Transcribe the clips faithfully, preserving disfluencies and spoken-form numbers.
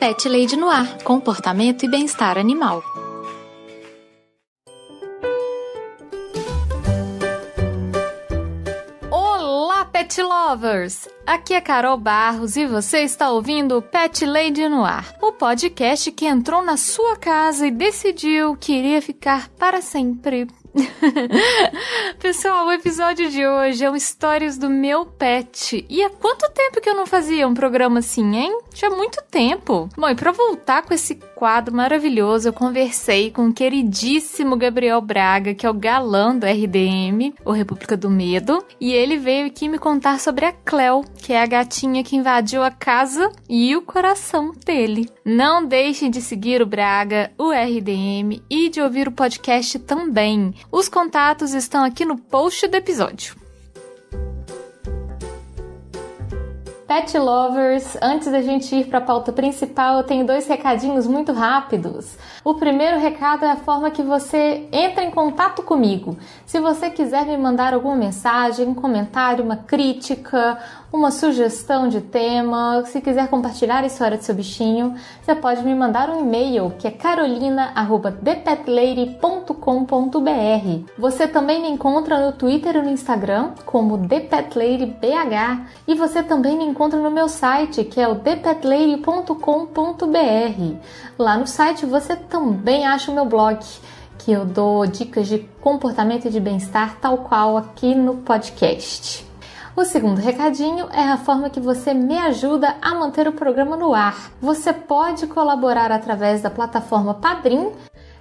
Pet Lady No Ar, comportamento e bem-estar animal. Olá, Pet Lovers! Aqui é Carol Barros e você está ouvindo o Pet Lady No Ar, o podcast que entrou na sua casa e decidiu que iria ficar para sempre. Pessoal, o episódio de hoje é um Histórias do Meu Pet. E há quanto tempo que eu não fazia um programa assim, hein? Já há muito tempo. Bom, e pra voltar com esse quadro maravilhoso, eu conversei com o queridíssimo Gabriel Braga, que é o galã do R D M, o República do Medo. E ele veio aqui me contar sobre a Cleo, que é a gatinha que invadiu a casa e o coração dele. Não deixem de seguir o Braga, o R D M e de ouvir o podcast também. Os contatos estão aqui no post do episódio. Pet Lovers, antes da gente ir para a pauta principal, eu tenho dois recadinhos muito rápidos. O primeiro recado é a forma que você entra em contato comigo. Se você quiser me mandar alguma mensagem, um comentário, uma crítica, uma sugestão de tema, se quiser compartilhar a história do seu bichinho, você pode me mandar um e-mail, que é carolina arroba the pet lady ponto com ponto b r. Você também me encontra no Twitter e no Instagram como The Pet Lady B H, e você também me encontra no meu site, que é o The Pet Lady ponto com ponto b r. Lá no site você também acha o meu blog, que eu dou dicas de comportamento e de bem-estar, tal qual aqui no podcast. O segundo recadinho é a forma que você me ajuda a manter o programa no ar. Você pode colaborar através da plataforma Padrim.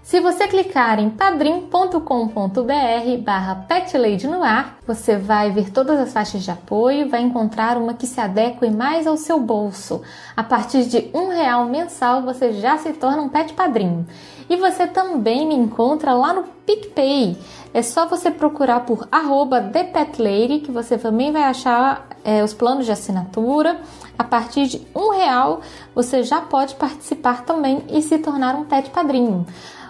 Se você clicar em padrim ponto com ponto b r barra pet lady no ar, você vai ver todas as faixas de apoio, vai encontrar uma que se adeque mais ao seu bolso. A partir de um real mensal, você já se torna um pet padrinho. E você também me encontra lá no PicPay. É só você procurar por arroba ThePetLady, que você também vai achar é, os planos de assinatura. A partir de um real, você já pode participar também e se tornar um pet padrinho.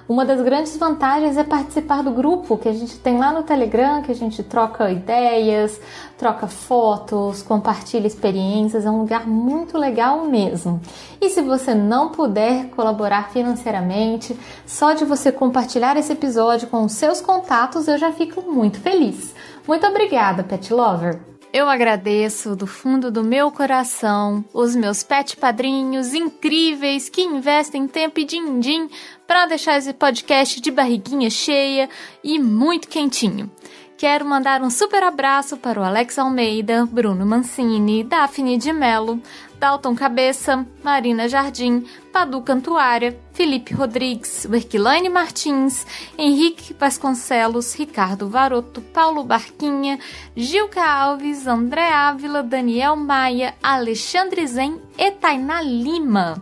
Uma das grandes vantagens é participar do grupo que a gente tem lá no Telegram, que a gente troca ideias, troca fotos, compartilha experiências, é um lugar muito legal mesmo. E se você não puder colaborar financeiramente, só de você compartilhar esse episódio com os seus contatos, eu já fico muito feliz. Muito obrigada, Pet Lover! Eu agradeço do fundo do meu coração os meus pet padrinhos incríveis que investem tempo e din-din para deixar esse podcast de barriguinha cheia e muito quentinho. Quero mandar um super abraço para o Alex Almeida, Bruno Mancini, Daphne de Mello, Dalton Cabeça, Marina Jardim, Padu Cantuária, Felipe Rodrigues, Werquilane Martins, Henrique Vasconcelos, Ricardo Varoto, Paulo Barquinha, Gilca Alves, André Ávila, Daniel Maia, Alexandre Zen e Tainá Lima.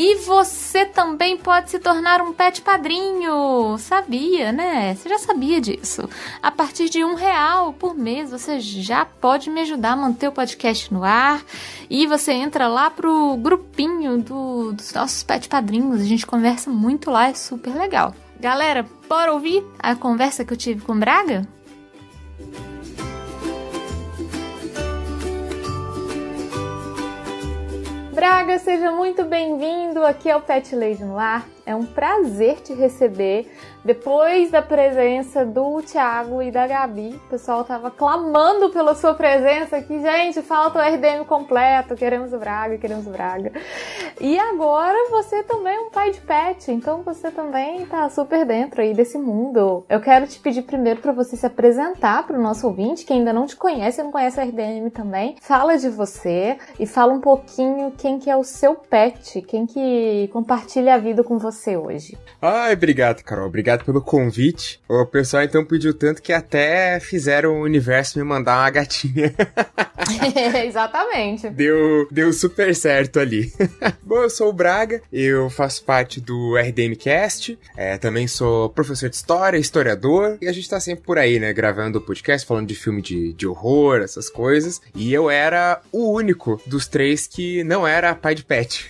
E você também pode se tornar um pet padrinho, sabia, né? Você já sabia disso. A partir de um real por mês, você já pode me ajudar a manter o podcast no ar. E você entra lá pro grupinho do, dos nossos pet padrinhos, a gente conversa muito lá, é super legal. Galera, bora ouvir a conversa que eu tive com o Braga? Braga, seja muito bem-vindo aqui ao Pet Lady no Ar. É um prazer te receber. Depois da presença do Thiago e da Gabi, o pessoal estava clamando pela sua presença aqui. Gente, falta o R D M completo, queremos o Braga, queremos o Braga. E agora você também é um pai de pet, então você também está super dentro aí desse mundo. Eu quero te pedir primeiro para você se apresentar para o nosso ouvinte, que ainda não te conhece e não conhece o R D M também. Fala de você e fala um pouquinho quem que é o seu pet, quem que compartilha a vida com você hoje. Ai, obrigado, Carol, obrigado. Obrigado pelo convite. O pessoal então pediu tanto que até fizeram o universo me mandar uma gatinha. É, exatamente. Deu, deu super certo ali. Bom, eu sou o Braga, eu faço parte do RDMcast, é, também sou professor de história, historiador, e a gente tá sempre por aí, né, gravando podcast, falando de filme de, de horror, essas coisas, e eu era o único dos três que não era pai de pet.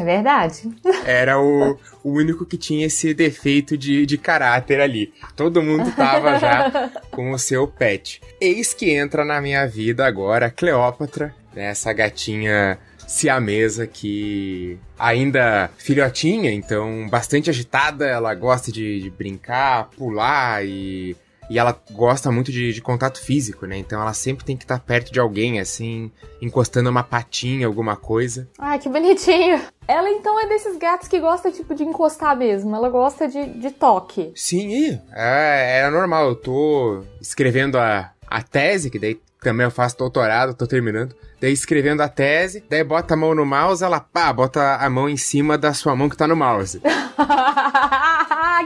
É verdade. Era o, o único que tinha esse defeito De, de caráter ali. Todo mundo tava já com o seu pet. Eis que entra na minha vida agora a Cleópatra, né, essa gatinha siamesa que ainda filhotinha, então bastante agitada, ela gosta de, de brincar, pular e, e ela gosta muito de, de contato físico, né? Então ela sempre tem que estar perto de alguém, assim, encostando uma patinha, alguma coisa. Ai, que bonitinho! Ela, então, é desses gatos que gosta, tipo, de encostar mesmo. Ela gosta de, de toque. Sim, é, é normal. Eu tô escrevendo a, a tese, que daí também eu faço doutorado, tô terminando. Daí escrevendo a tese, daí bota a mão no mouse, ela, pá, bota a mão em cima da sua mão que tá no mouse.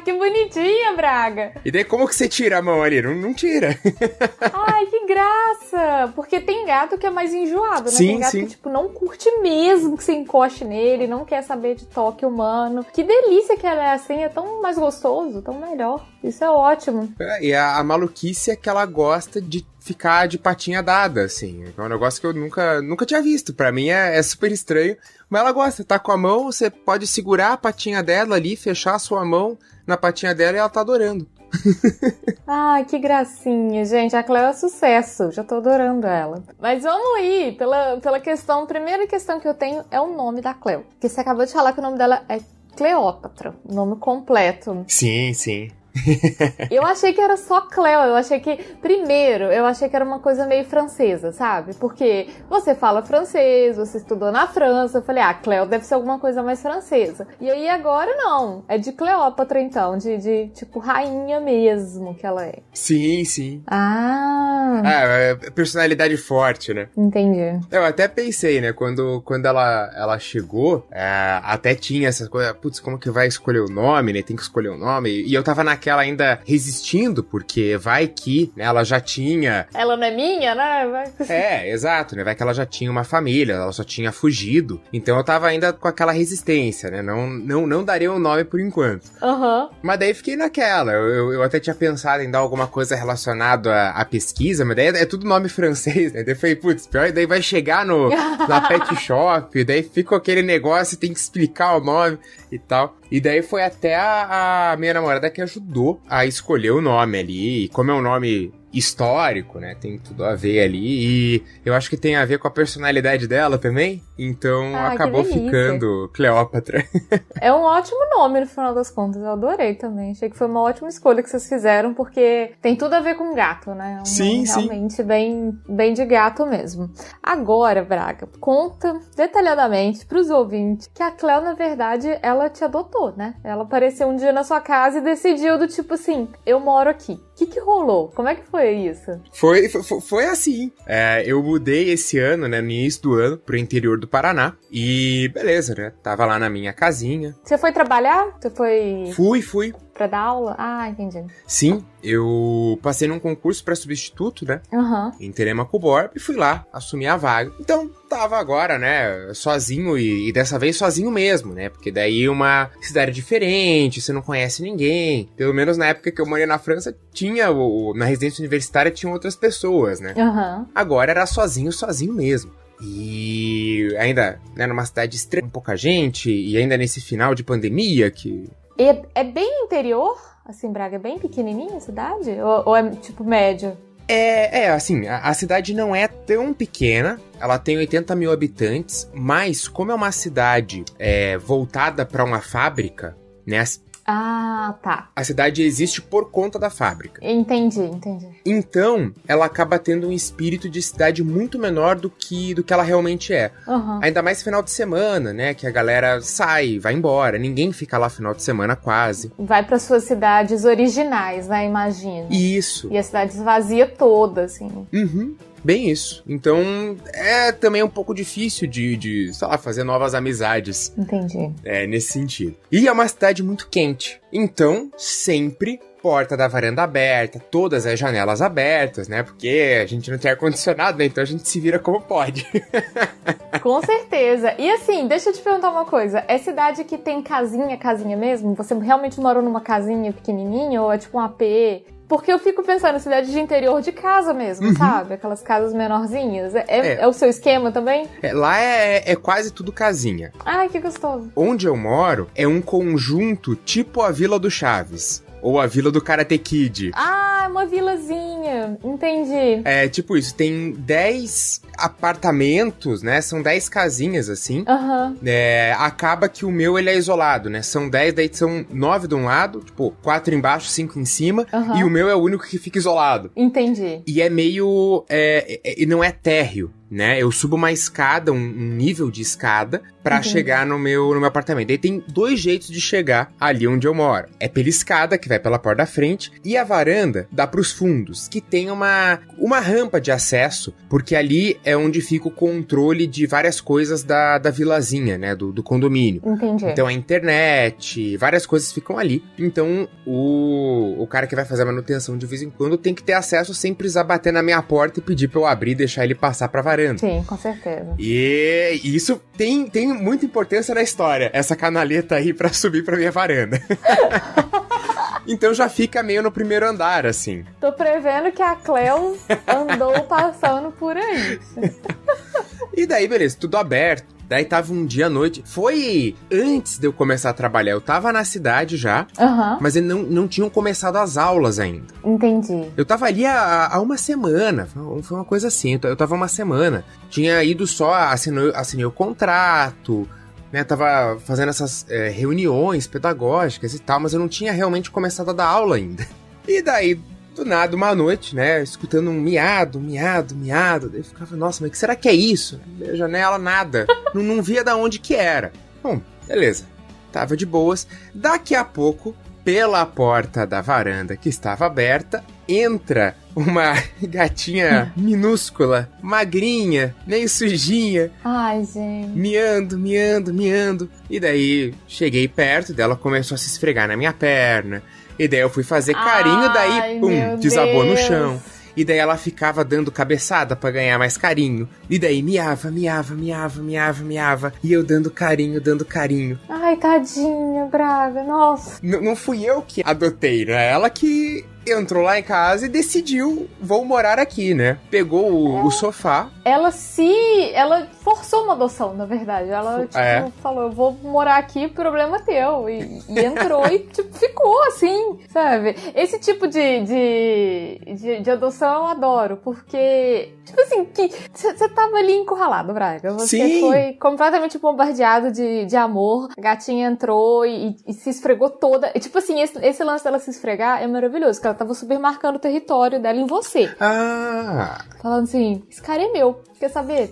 Que bonitinha, Braga! E daí como que você tira a mão ali? Não, não tira. Ai, que graça! Porque tem gato que é mais enjoado, né? Sim, tem gato sim. que, tipo, não curte mesmo que você encoste nele, não quer saber de toque humano. Que delícia que ela é assim, é tão mais gostoso, tão melhor. Isso é ótimo. É, e a, a maluquice é que ela gosta de ficar de patinha dada, assim. É um negócio que eu nunca, nunca tinha visto. Pra mim é, é super estranho. Mas ela gosta, tá com a mão, você pode segurar a patinha dela ali, fechar a sua mão na patinha dela e ela tá adorando. Ai, que gracinha, gente. A Cleo é um sucesso, já tô adorando ela. Mas vamos ir pela, pela questão. A primeira questão que eu tenho é o nome da Cleo. Porque você acabou de falar que o nome dela é Cleópatra, o nome completo. Sim, sim. Eu achei que era só Cleo. Eu achei que, primeiro, eu achei que era uma coisa meio francesa, sabe? Porque você fala francês, você estudou na França. Eu falei, ah, Cleo deve ser alguma coisa mais francesa. E aí agora não, é de Cleópatra então, de, de tipo rainha mesmo que ela é. Sim, sim. Ah, ah, personalidade forte, né? Entendi. Eu até pensei, né, quando, quando ela, ela chegou, é, até tinha essas coisas, putz, como que vai escolher o nome, né? Tem que escolher o nome. E eu tava na que ela ainda resistindo, porque vai que, né, ela já tinha... Ela não é minha, né? Vai... É, exato, né? Vai que ela já tinha uma família, ela só tinha fugido. Então eu tava ainda com aquela resistência, né? Não, não, não daria um nome por enquanto. Uhum. Mas daí fiquei naquela. Eu, eu, eu até tinha pensado em dar alguma coisa relacionada à, à pesquisa, mas daí é, é tudo nome francês, né? Daí eu falei, putz, pior, daí vai chegar no, na pet shop, daí fica aquele negócio, tem que explicar o nome e tal. E daí foi até a, a minha namorada que ajudou a escolher o nome ali. E como é um nome histórico, né? Tem tudo a ver ali. E eu acho que tem a ver com a personalidade dela também. Então ah, acabou ficando Cleópatra. É um ótimo nome no final das contas. Eu adorei também. Achei que foi uma ótima escolha que vocês fizeram, porque tem tudo a ver com gato, né? É um sim, sim. Realmente bem, bem de gato mesmo. Agora, Braga, conta detalhadamente pros ouvintes que a Cleo, na verdade, ela te adotou, né? Ela apareceu um dia na sua casa e decidiu do tipo assim, eu moro aqui. O que que rolou? Como é que foi? Foi isso? Foi, foi, foi assim. É, eu mudei esse ano, né, no início do ano, pro interior do Paraná. E beleza, né? Tava lá na minha casinha. Você foi trabalhar? Você foi... Fui, fui. Pra dar aula? Ah, entendi. Sim, eu passei num concurso pra substituto, né? Uhum. Em Telêmaco Borba e fui lá assumir a vaga. Então, tava agora, né, sozinho e, e dessa vez sozinho mesmo, né? Porque daí uma cidade diferente, você não conhece ninguém. Pelo menos na época que eu morei na França, tinha, o, na residência universitária tinha outras pessoas, né? Uhum. Agora era sozinho, sozinho mesmo. E ainda, né, numa cidade estranha, com pouca gente e ainda nesse final de pandemia que... É, é bem interior, assim, Braga, é bem pequenininha a cidade? Ou, ou é, tipo, médio? É, é assim, a, a cidade não é tão pequena, ela tem oitenta mil habitantes, mas como é uma cidade é, voltada para uma fábrica, né, as... Ah, tá. A cidade existe por conta da fábrica. Entendi, entendi. Então, ela acaba tendo um espírito de cidade muito menor do que, do que ela realmente é. Uhum. Ainda mais final de semana, né? Que a galera sai, vai embora. Ninguém fica lá final de semana quase. Vai para suas cidades originais, né? Imagina. Isso. E a cidade esvazia toda, assim. Uhum. Bem isso. Então, é também um pouco difícil de, de sei lá, fazer novas amizades. Entendi. É, nesse sentido. E é uma cidade muito quente. Então, sempre... porta da varanda aberta, todas as janelas abertas, né? Porque a gente não tem ar-condicionado, né? Então a gente se vira como pode. Com certeza. E assim, deixa eu te perguntar uma coisa. É cidade que tem casinha, casinha mesmo? Você realmente morou numa casinha pequenininha ou é tipo um A P? Porque eu fico pensando, cidade de interior de casa mesmo, uhum. sabe? Aquelas casas menorzinhas. É, é. é o seu esquema também? É, lá é, é quase tudo casinha. Ai, que gostoso. Onde eu moro é um conjunto tipo a Vila do Chaves. Ou a Vila do Karate Kid. Ah, uma vilazinha. Entendi. É, tipo isso. Tem dez apartamentos, né? São dez casinhas, assim. Aham. Uhum. É, acaba que o meu, ele é isolado, né? São dez, daí são nove de um lado, tipo, quatro embaixo, cinco em cima. Uhum. E o meu é o único que fica isolado. Entendi. E é meio... É, é, não é térreo, né? Eu subo uma escada, um, um nível de escada, pra Entendi. chegar no meu, no meu apartamento. E tem dois jeitos de chegar ali onde eu moro. É pela escada, que vai pela porta da frente, e a varanda dá pros fundos, que tem uma, uma rampa de acesso, porque ali é onde fica o controle de várias coisas da, da vilazinha, né? Do, do condomínio. Entendi. Então a internet, várias coisas ficam ali. Então o, o cara que vai fazer a manutenção de vez em quando tem que ter acesso sem precisar bater na minha porta e pedir pra eu abrir e deixar ele passar pra varanda. Sim, com certeza. E isso tem, tem muita importância na história, essa canaleta aí pra subir pra minha varanda. Então já fica meio no primeiro andar, assim. Tô prevendo que a Cleo andou passando por aí. E daí, beleza, tudo aberto. Daí tava um dia à noite, foi antes de eu começar a trabalhar, eu tava na cidade já, uhum. mas eles não, não tinham começado as aulas ainda. Entendi. Eu tava ali há, há uma semana, foi uma coisa assim, eu tava uma semana, tinha ido só, assinei, assinei o contrato, né, tava fazendo essas é, reuniões pedagógicas e tal, mas eu não tinha realmente começado a dar aula ainda. E daí... Do nada, uma noite, né, escutando um miado, miado, miado. Eu ficava, nossa, mas que será que é isso? A janela, nada. não, não via da onde que era. Bom, beleza. Tava de boas. Daqui a pouco, pela porta da varanda que estava aberta, entra uma gatinha minúscula, magrinha, meio sujinha. Ai, gente. Miando, miando, miando. E daí, cheguei perto dela, começou a se esfregar na minha perna. E daí eu fui fazer carinho, Ai, daí, pum, desabou Deus. no chão. E daí ela ficava dando cabeçada pra ganhar mais carinho. E daí miava, miava, miava, miava, miava. E eu dando carinho, dando carinho. Ai, tadinha, Braga, nossa. N- não fui eu que adotei, né? Ela que entrou lá em casa e decidiu, vou morar aqui, né? Pegou o, ela, o sofá. Ela se... Ela forçou uma adoção, na verdade. Ela, tipo, é. falou, eu vou morar aqui, problema teu. E, e entrou e, tipo, ficou assim, sabe? Esse tipo de, de, de, de adoção eu adoro, porque, tipo assim, você tava ali encurralado, Braga. Você Sim. foi completamente bombardeado de, de amor. A gatinha entrou e, e se esfregou toda. E, tipo assim, esse, esse lance dela se esfregar é maravilhoso, ela tava super marcando o território dela em você. Ah! Falando assim, esse cara é meu, quer saber?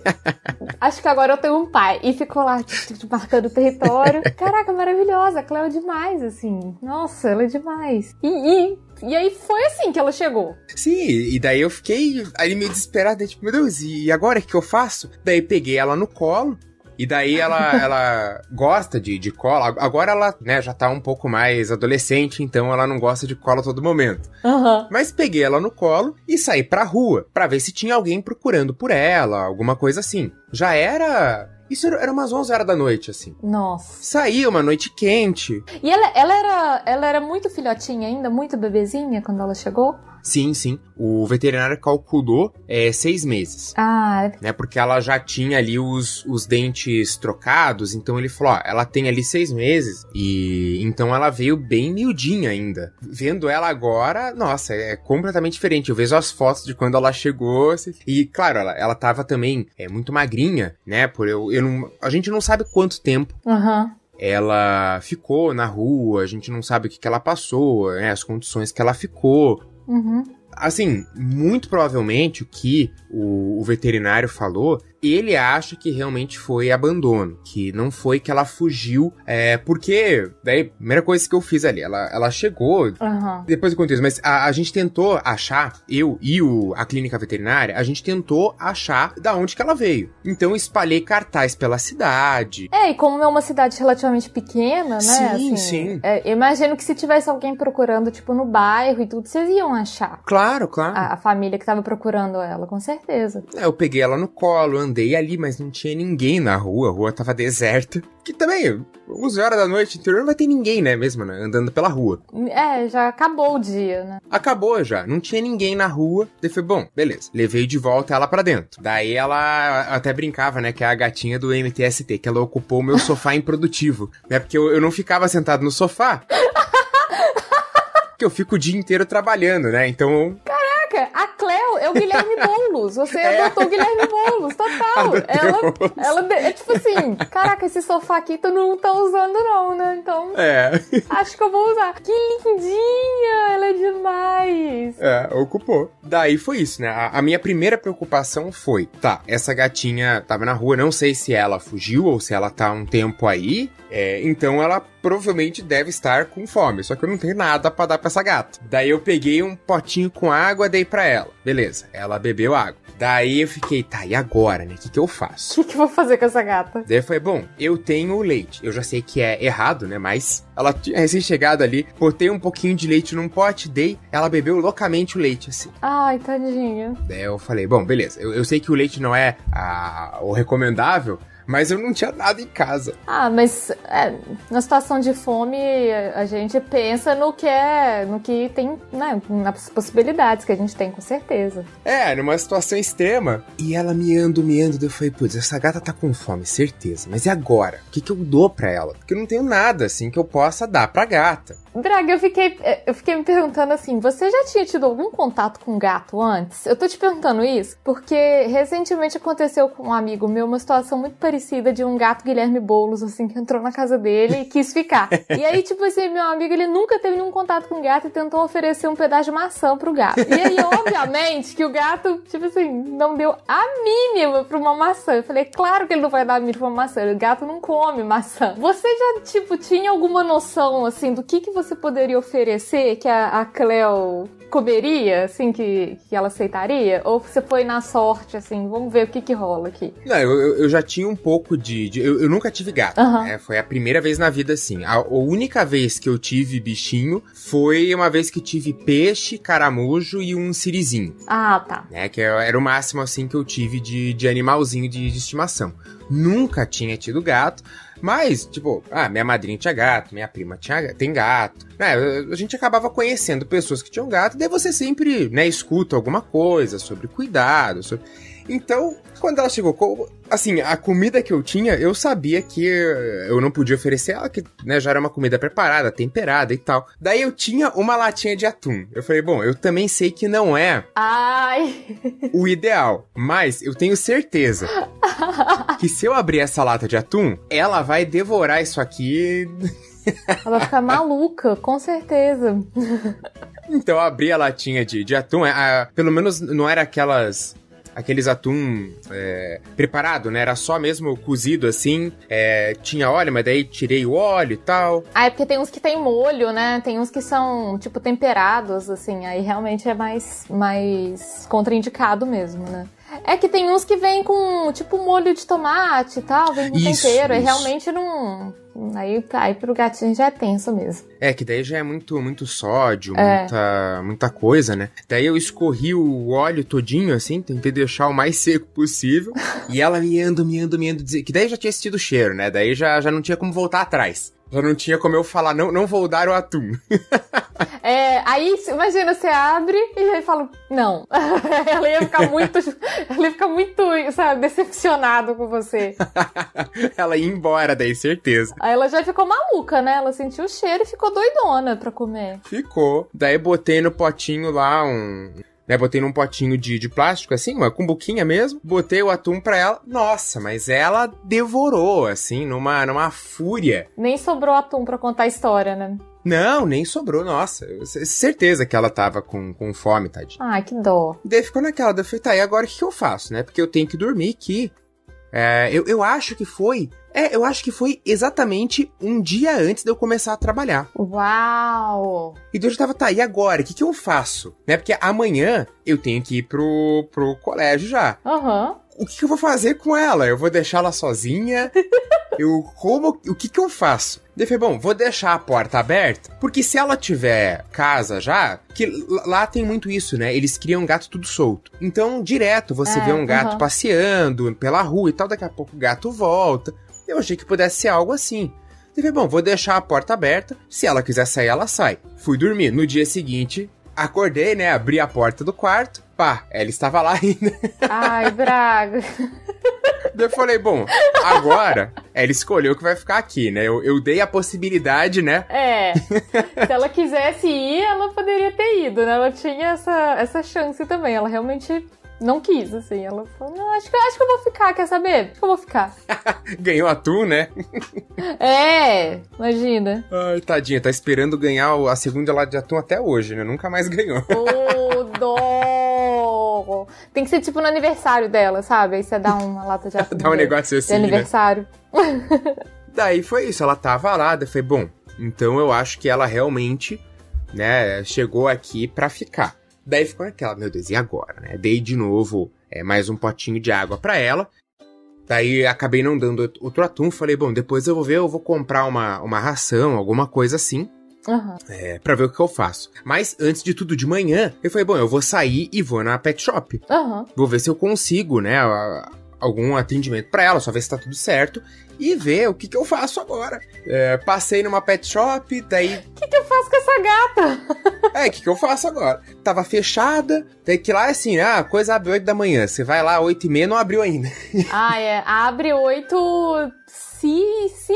Acho que agora eu tenho um pai. E ficou lá, marcando o território. Caraca, maravilhosa, a Cleo é demais, assim. Nossa, ela é demais. E, e, e aí foi assim que ela chegou. Sim, e daí eu fiquei ali meio desesperada, tipo, meu Deus, e agora o que eu faço? Daí peguei ela no colo. E daí ela, ela gosta de, de cola. Agora ela, né, já tá um pouco mais adolescente, então ela não gosta de cola a todo momento. Uhum. Mas peguei ela no colo e saí pra rua, pra ver se tinha alguém procurando por ela, alguma coisa assim. Já era... Isso era umas onze horas da noite, assim. Nossa. Saía uma noite quente. E ela, ela, era, ela era muito filhotinha ainda, muito bebezinha quando ela chegou? Sim, sim. O veterinário calculou é, seis meses. Ah. Né, porque ela já tinha ali os, os dentes trocados, então ele falou, ó, ela tem ali seis meses. E então ela veio bem miudinha ainda. Vendo ela agora, nossa, é completamente diferente. Eu vejo as fotos de quando ela chegou. E, claro, ela, ela tava também é, muito magrinha, né? Por eu, eu não, a gente não sabe quanto tempo. Aham. Uhum. Ela ficou na rua, a gente não sabe o que, que ela passou, né, as condições que ela ficou. Uhum. Assim, muito provavelmente o que o, o veterinário falou, ele acha que realmente foi abandono, que não foi que ela fugiu, é, porque daí, a primeira coisa que eu fiz ali, ela, ela chegou, uhum. depois eu conto isso, mas a, a gente tentou achar, eu e o, a clínica veterinária, a gente tentou achar da onde que ela veio. Então eu espalhei cartaz pela cidade. É, e como é uma cidade relativamente pequena, né? Sim, assim, sim. É, eu imagino que se tivesse alguém procurando, tipo, no bairro e tudo, vocês iam achar. Claro. Claro, claro. A, a família que tava procurando ela, com certeza. É, eu peguei ela no colo, andei ali, mas não tinha ninguém na rua, a rua tava deserta. Que também, onze horas da noite, interior não vai ter ninguém, né, mesmo, né, andando pela rua. É, já acabou o dia, né? Acabou já, não tinha ninguém na rua. Daí foi, bom, beleza, levei de volta ela pra dentro. Daí ela até brincava, né, que é a gatinha do M T S T, que ela ocupou o meu sofá improdutivo, né, porque eu, eu não ficava sentado no sofá... porque eu fico o dia inteiro trabalhando, né? Então... Caraca, a Cleo é o Guilherme Boulos. Você é. adotou o Guilherme Boulos, total. Ela, ela é tipo assim, caraca, esse sofá aqui tu não tá usando não, né? Então, é. acho que eu vou usar. Que lindinha, ela é demais. É, ocupou. Daí foi isso, né? A, a minha primeira preocupação foi, tá, essa gatinha tava na rua, não sei se ela fugiu ou se ela tá um tempo aí, é, então ela provavelmente deve estar com fome, só que eu não tenho nada pra dar pra essa gata. Daí eu peguei um potinho com água, dei pra ela. Beleza, ela bebeu água. Daí eu fiquei, tá, e agora, né? O que que eu faço? O que que eu vou fazer com essa gata? Daí foi, bom, eu tenho leite. Eu já sei que é errado, né? Mas ela tinha recém-chegado ali, botei um pouquinho de leite num pote, dei, ela bebeu loucamente o leite, assim. Ai, tadinha. Daí eu falei, bom, beleza, eu, eu sei que o leite não é a, o recomendável, mas eu não tinha nada em casa. Ah, mas é, na situação de fome, a gente pensa no que é, no que tem, né, nas possibilidades que a gente tem, com certeza. É, numa situação extrema. E ela meando, meando, eu falei, putz, essa gata tá com fome, certeza. Mas e agora? O que que eu dou pra ela? Porque eu não tenho nada, assim, que eu possa dar pra gata. Braga, eu fiquei, eu fiquei me perguntando assim, você já tinha tido algum contato com gato antes? Eu tô te perguntando isso porque recentemente aconteceu com um amigo meu uma situação muito parecida de um gato Guilherme Boulos, assim, que entrou na casa dele e quis ficar. E aí, tipo assim, meu amigo, ele nunca teve nenhum contato com o gato e tentou oferecer um pedaço de maçã pro gato. E aí, obviamente, que o gato, tipo assim, não deu a mínima pra uma maçã. Eu falei, claro que ele não vai dar a mínima pra uma maçã, o gato não come maçã. Você já, tipo, tinha alguma noção, assim, do que que você poderia oferecer que a, a Cleo comeria, assim, que, que ela aceitaria? Ou você foi na sorte, assim, vamos ver o que que rola aqui? Não, eu, eu já tinha um pouco de... de eu, eu nunca tive gato, uhum. né? Foi a primeira vez na vida, assim. A, a única vez que eu tive bichinho foi uma vez que tive peixe, caramujo e um sirizinho. Ah, tá. Né? Que era o máximo, assim, que eu tive de, de animalzinho de, de estimação. Nunca tinha tido gato, mas, tipo, ah, minha madrinha tinha gato, minha prima tinha, tem gato, né? A gente acabava conhecendo pessoas que tinham gato, daí você sempre, né, escuta alguma coisa sobre cuidado, sobre... Então, quando ela chegou, assim, a comida que eu tinha, eu sabia que eu não podia oferecer ela, que, né, já era uma comida preparada, temperada e tal. Daí eu tinha uma latinha de atum. Eu falei, bom, eu também sei que não é Ai. o ideal, mas eu tenho certeza que se eu abrir essa lata de atum, ela vai devorar isso aqui... Ela vai ficar maluca, com certeza. Então eu abri a latinha de, de atum, a, pelo menos não era aquelas... Aqueles atum é, preparado, né? Era só mesmo cozido, assim. É, tinha óleo, mas daí tirei o óleo e tal. Ah, é porque tem uns que tem molho, né? Tem uns que são, tipo, temperados, assim. Aí realmente é mais, mais contraindicado mesmo, né? É que tem uns que vem com, tipo, molho de tomate e tal. Vem com isso, tempero. Isso. E realmente não... Aí, aí pro gatinho já é tenso mesmo. É, que daí já é muito, muito sódio, é. muita, muita coisa, né? Daí eu escorri o óleo todinho, assim, tentei deixar o mais seco possível. E ela miando, miando, miando, que daí já tinha sentido o cheiro, né? Daí já, já não tinha como voltar atrás. Já não tinha como eu falar, não, não vou dar o atum. É, aí, imagina, você abre e aí fala, não. Ela ia ficar muito, ela ia ficar muito, sabe, decepcionada com você. Ela ia embora, daí, certeza. Aí ela já ficou maluca, né? Ela sentiu o cheiro e ficou doidona pra comer. Ficou. Daí botei no potinho lá um... Né, botei num potinho de, de plástico, assim, uma cumbuquinha mesmo. Botei o atum pra ela. Nossa, mas ela devorou, assim, numa, numa fúria. Nem sobrou atum pra contar a história, né? Não, nem sobrou, nossa. Certeza que ela tava com, com fome, tadinha. Ai, que dó. Daí ficou naquela, daí eu falei, tá, e agora o que eu faço, né? Porque eu tenho que dormir aqui. É, eu, eu acho que foi... É, eu acho que foi exatamente um dia antes de eu começar a trabalhar. Uau! E eu já tava, tá, e agora? O que que eu faço? Né? Porque amanhã eu tenho que ir pro, pro colégio já. Aham. Uhum. O que que eu vou fazer com ela? Eu vou deixar ela sozinha? Eu como... O que que eu faço? Daí eu falei, bom, vou deixar a porta aberta, porque se ela tiver casa já, que lá tem muito isso, né? Eles criam gato tudo solto. Então, direto, você é, vê um gato uhum. passeando pela rua e tal, daqui a pouco o gato volta. Eu achei que pudesse ser algo assim. Eu falei, bom, vou deixar a porta aberta. Se ela quiser sair, ela sai. Fui dormir. No dia seguinte, acordei, né? Abri a porta do quarto. Pá, ela estava lá ainda. Ai, Braga. Daí eu falei, bom, agora ela escolheu que vai ficar aqui, né? Eu, eu dei a possibilidade, né? É. Se ela quisesse ir, ela poderia ter ido, né? Ela tinha essa, essa chance também. Ela realmente não quis, assim. Ela falou, não, acho que, acho que eu vou ficar, quer saber? Acho que eu vou ficar. Ganhou a tu, né? É, imagina. Ai, tadinha, tá esperando ganhar a segunda lá de atum até hoje, né? Nunca mais ganhou. Ô, dó! Tem que ser tipo no aniversário dela, sabe? Aí você dá uma lata de atum. Dá um negócio assim, de aniversário. Né? Daí foi isso, ela tava lá, daí foi, bom, então eu acho que ela realmente, né, chegou aqui pra ficar. Daí ficou aquela, meu Deus, e agora, né? Dei de novo é, mais um potinho de água pra ela. Daí acabei não dando outro atum. Falei, bom, depois eu vou ver, eu vou comprar uma, uma ração, alguma coisa assim. Uhum. É, pra ver o que eu faço. Mas antes de tudo, de manhã, eu falei, bom, eu vou sair e vou na pet shop. Uhum. Vou ver se eu consigo, né, algum atendimento pra ela, só ver se tá tudo certo. E ver o que que eu faço agora. É, passei numa pet shop, daí... O que que eu faço com essa gata? É, o que que eu faço agora? Tava fechada, daí que lá é assim, ah, coisa abre oito da manhã. Você vai lá, oito e meia, não abriu ainda. Ah, é. Abre oito... Se... Se...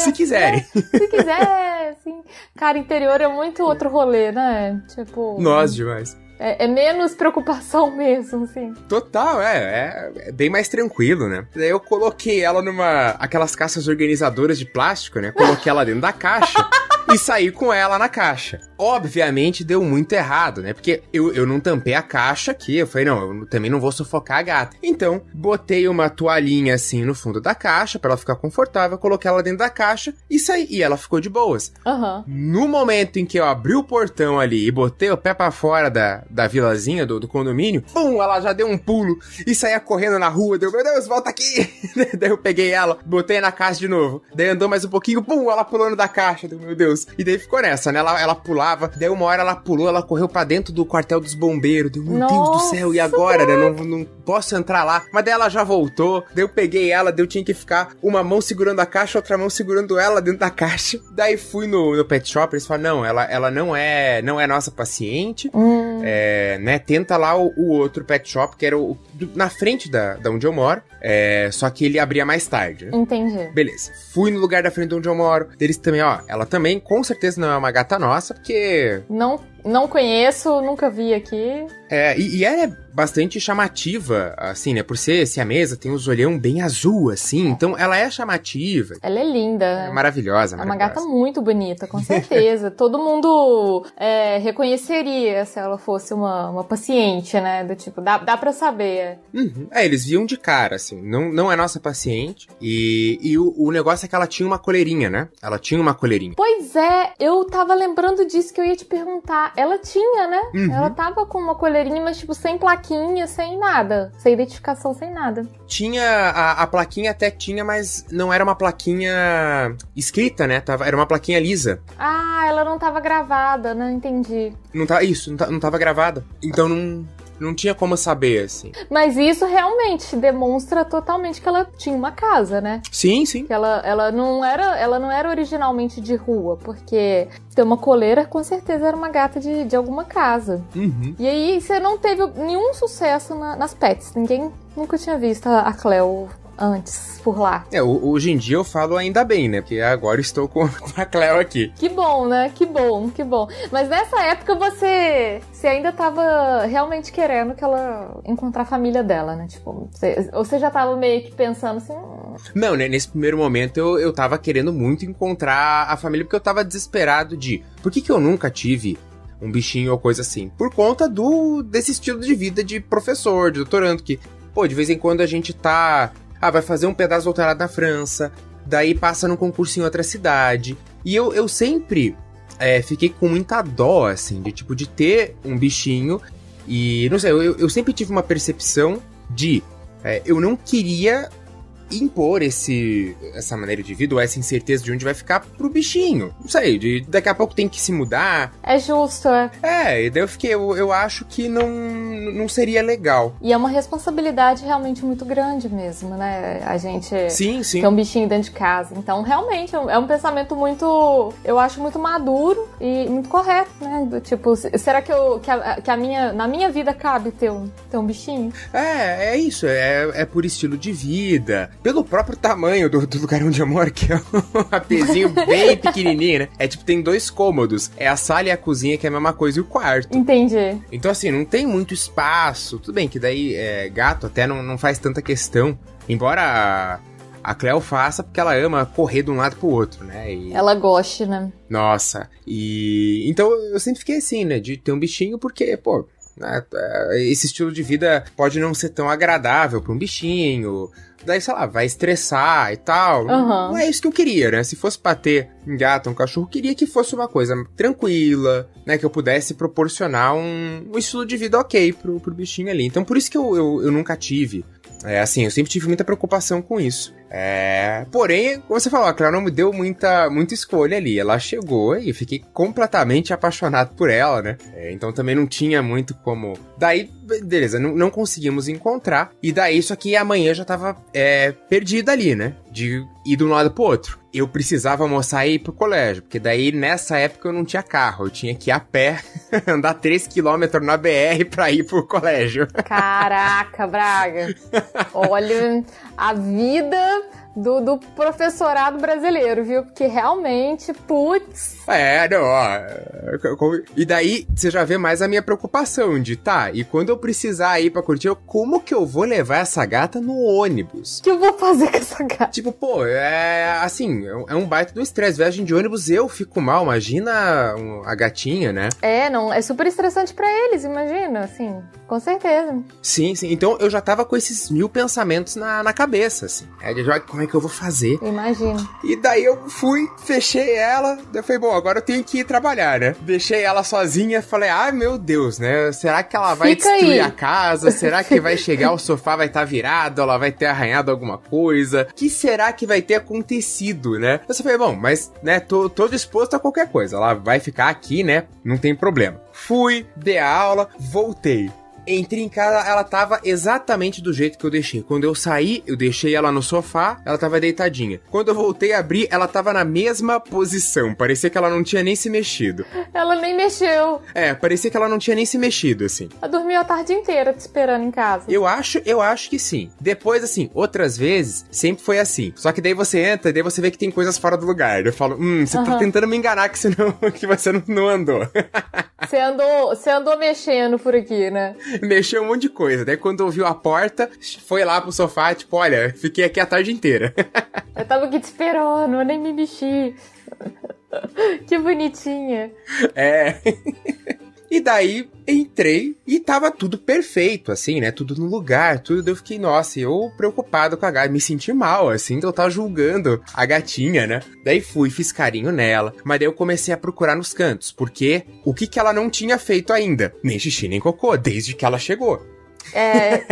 Se quiserem. Se quiser, sim. Cara, interior é muito outro rolê, né? Tipo... Nós demais. É, é menos preocupação mesmo, assim. Total, é, é, é bem mais tranquilo, né? Daí eu coloquei ela numa... Aquelas caixas organizadoras de plástico, né? Coloquei ela dentro da caixa e saí com ela na caixa. Obviamente deu muito errado, né? Porque eu, eu não tampei a caixa aqui. Eu falei, não, eu também não vou sufocar a gata. Então, botei uma toalhinha assim no fundo da caixa pra ela ficar confortável. Coloquei ela dentro da caixa e saí. E ela ficou de boas. Uhum. No momento em que eu abri o portão ali e botei o pé pra fora da... da vilazinha, do, do condomínio, pum, ela já deu um pulo e saía correndo na rua, deu, meu Deus, volta aqui! Daí eu peguei ela, botei na caixa de novo, daí andou mais um pouquinho, pum, ela pulando da caixa, deu, meu Deus, e daí ficou nessa, né, ela, ela pulava, daí uma hora ela pulou, ela correu pra dentro do quartel dos bombeiros, deu, meu Nossa, Deus do céu, e agora, né, não, não posso entrar lá, mas daí ela já voltou, daí eu peguei ela, daí eu tinha que ficar uma mão segurando a caixa, outra mão segurando ela dentro da caixa, daí fui no, no pet shop, eles falaram, não, ela, ela não é, não é nossa paciente, hum. é É, né, tenta lá o, o outro pet shop, que era o, do, na frente da, da onde eu moro, é, só que ele abria mais tarde. Né? Entendi. Beleza, fui no lugar da frente de onde eu moro, deles também, ó, ela também com certeza não é uma gata nossa, porque... Não, não conheço, nunca vi aqui. É, e, e ela é bastante chamativa, assim, né, por ser siamesa, tem os olhão bem azul, assim, então ela é chamativa. Ela é linda. É maravilhosa, maravilhosa. É uma gata muito bonita, com certeza. Todo mundo é, reconheceria se ela fosse Uma, uma paciente, né, do tipo, dá, dá pra saber. Uhum. É, eles viam de cara, assim, não, não é nossa paciente, e, e o, o negócio é que ela tinha uma coleirinha, né, ela tinha uma coleirinha. Pois é, eu tava lembrando disso que eu ia te perguntar, ela tinha, né, uhum. Ela tava com uma coleirinha, mas tipo, sem plaquinha, sem nada, sem identificação, sem nada. Tinha, a, a plaquinha até tinha, mas não era uma plaquinha escrita, né, tava, era uma plaquinha lisa. Ah, ela não tava gravada, né, entendi. Não tá, isso, não, tá, não tava gravada. Então não, não tinha como saber, assim. Mas isso realmente demonstra totalmente que ela tinha uma casa, né? Sim, sim. Que ela, ela, não era, ela não era originalmente de rua, porque ter uma coleira com certeza era uma gata de, de alguma casa. Uhum. E aí você não teve nenhum sucesso na, nas pets. Ninguém nunca tinha visto a, a Cleo antes, por lá. É, hoje em dia eu falo ainda bem, né? Porque agora estou com a Cleo aqui. Que bom, né? Que bom, que bom. Mas nessa época você, você ainda tava realmente querendo que ela encontrar a família dela, né? Tipo, você, ou você já tava meio que pensando assim... Não, né? Nesse primeiro momento eu, eu tava querendo muito encontrar a família, porque eu tava desesperado de... Por que que eu nunca tive... um bichinho ou coisa assim? Por conta do desse estilo de vida de professor, de doutorando, que... Pô, de vez em quando a gente tá... Ah, vai fazer um pedaço doutorado na França, daí passa num concurso em outra cidade. E eu, eu sempre é, fiquei com muita dó, assim, de tipo, de ter um bichinho. E, não sei, eu, eu sempre tive uma percepção de... É, eu não queria impor esse, essa maneira de vida, ou essa incerteza de onde vai ficar pro bichinho. Não sei, de, daqui a pouco tem que se mudar. É justo, é. É, e daí eu fiquei, eu, eu acho que não, não seria legal. E é uma responsabilidade realmente muito grande mesmo, né? A gente sim, sim. ter um bichinho dentro de casa. Então, realmente, é um pensamento muito, eu acho, muito maduro e muito correto, né? Do tipo, será que, eu, que, a, que a minha, na minha vida cabe ter um, ter um bichinho? É, é isso. É, é por estilo de vida, pelo próprio tamanho do, do lugar onde eu moro, que é um apezinho bem pequenininho, né? É tipo, tem dois cômodos. É a sala e a cozinha, que é a mesma coisa, e o quarto. Entendi. Então, assim, não tem muito espaço. Tudo bem que daí é, gato até não, não faz tanta questão. Embora a, a Cleo faça, porque ela ama correr de um lado pro outro, né? E... ela gosta, né? Nossa. E então, eu sempre fiquei assim, né? De ter um bichinho, porque, pô... esse estilo de vida pode não ser tão agradável para um bichinho, daí, sei lá, vai estressar e tal. Uhum. Não é isso que eu queria, né? Se fosse pra ter um gato, um cachorro, eu queria que fosse uma coisa tranquila, né? Que eu pudesse proporcionar um, um estilo de vida ok pro, pro bichinho ali. Então, por isso que eu, eu, eu nunca tive. É, assim, eu sempre tive muita preocupação com isso. É, porém, como você falou, a Clara não me deu muita, muita escolha ali. Ela chegou e eu fiquei completamente apaixonado por ela, né? É, então também não tinha muito como... Daí, beleza, não, não conseguimos encontrar. E daí, isso aqui amanhã já tava é, perdida ali, né? De ir de um lado pro outro. Eu precisava almoçar e ir pro colégio, porque daí, nessa época, eu não tinha carro. Eu tinha que ir a pé, andar três quilômetros na B R pra ir pro colégio. Caraca, Braga. Olha, a vida... Do, do professorado brasileiro, viu? Porque realmente, putz... É, não, ó... E daí, você já vê mais a minha preocupação de, tá, e quando eu precisar ir pra Curitiba, como que eu vou levar essa gata no ônibus? O que eu vou fazer com essa gata? Tipo, pô, é... Assim, é um baita do estresse. Viagem de ônibus, eu fico mal, imagina a gatinha, né? É, não, é super estressante pra eles, imagina, assim, com certeza. Sim, sim, então eu já tava com esses mil pensamentos na, na cabeça, assim. É, já... Como é que eu vou fazer? Imagino. E daí eu fui, fechei ela, eu falei, bom, agora eu tenho que ir trabalhar, né? Deixei ela sozinha, falei, ai, meu Deus, né? Será que ela vai Fica destruir aí. a casa? Será que vai chegar, o sofá vai estar virado, ela vai ter arranhado alguma coisa? O que será que vai ter acontecido, né? Eu só falei, bom, mas, né, tô, tô disposto a qualquer coisa, ela vai ficar aqui, né? Não tem problema. Fui, dei a aula, voltei. Entrei em casa, ela tava exatamente do jeito que eu deixei. Quando eu saí, eu deixei ela no sofá, ela tava deitadinha. Quando eu voltei a abrir, ela tava na mesma posição. Parecia que ela não tinha nem se mexido. Ela nem mexeu. É, parecia que ela não tinha nem se mexido, assim. Ela dormiu a tarde inteira te esperando em casa. Eu acho, eu acho que sim. Depois, assim, outras vezes, sempre foi assim. Só que daí você entra e daí você vê que tem coisas fora do lugar. Eu falo, hum, você uhum. tá tentando me enganar que você não, que você não, não andou. Você andou, você andou mexendo por aqui, né? Mexeu um monte de coisa. Daí quando ouviu a porta, foi lá pro sofá, tipo, olha, fiquei aqui a tarde inteira. Eu tava aqui te esperando, eu nem me mexi. Que bonitinha. É. E daí, entrei e tava tudo perfeito, assim, né? Tudo no lugar, tudo. Eu fiquei, nossa, eu preocupado com a gata. Me senti mal, assim, então eu tava julgando a gatinha, né? Daí fui, fiz carinho nela. Mas daí eu comecei a procurar nos cantos. Porque o que que ela não tinha feito ainda? Nem xixi, nem cocô, desde que ela chegou. É,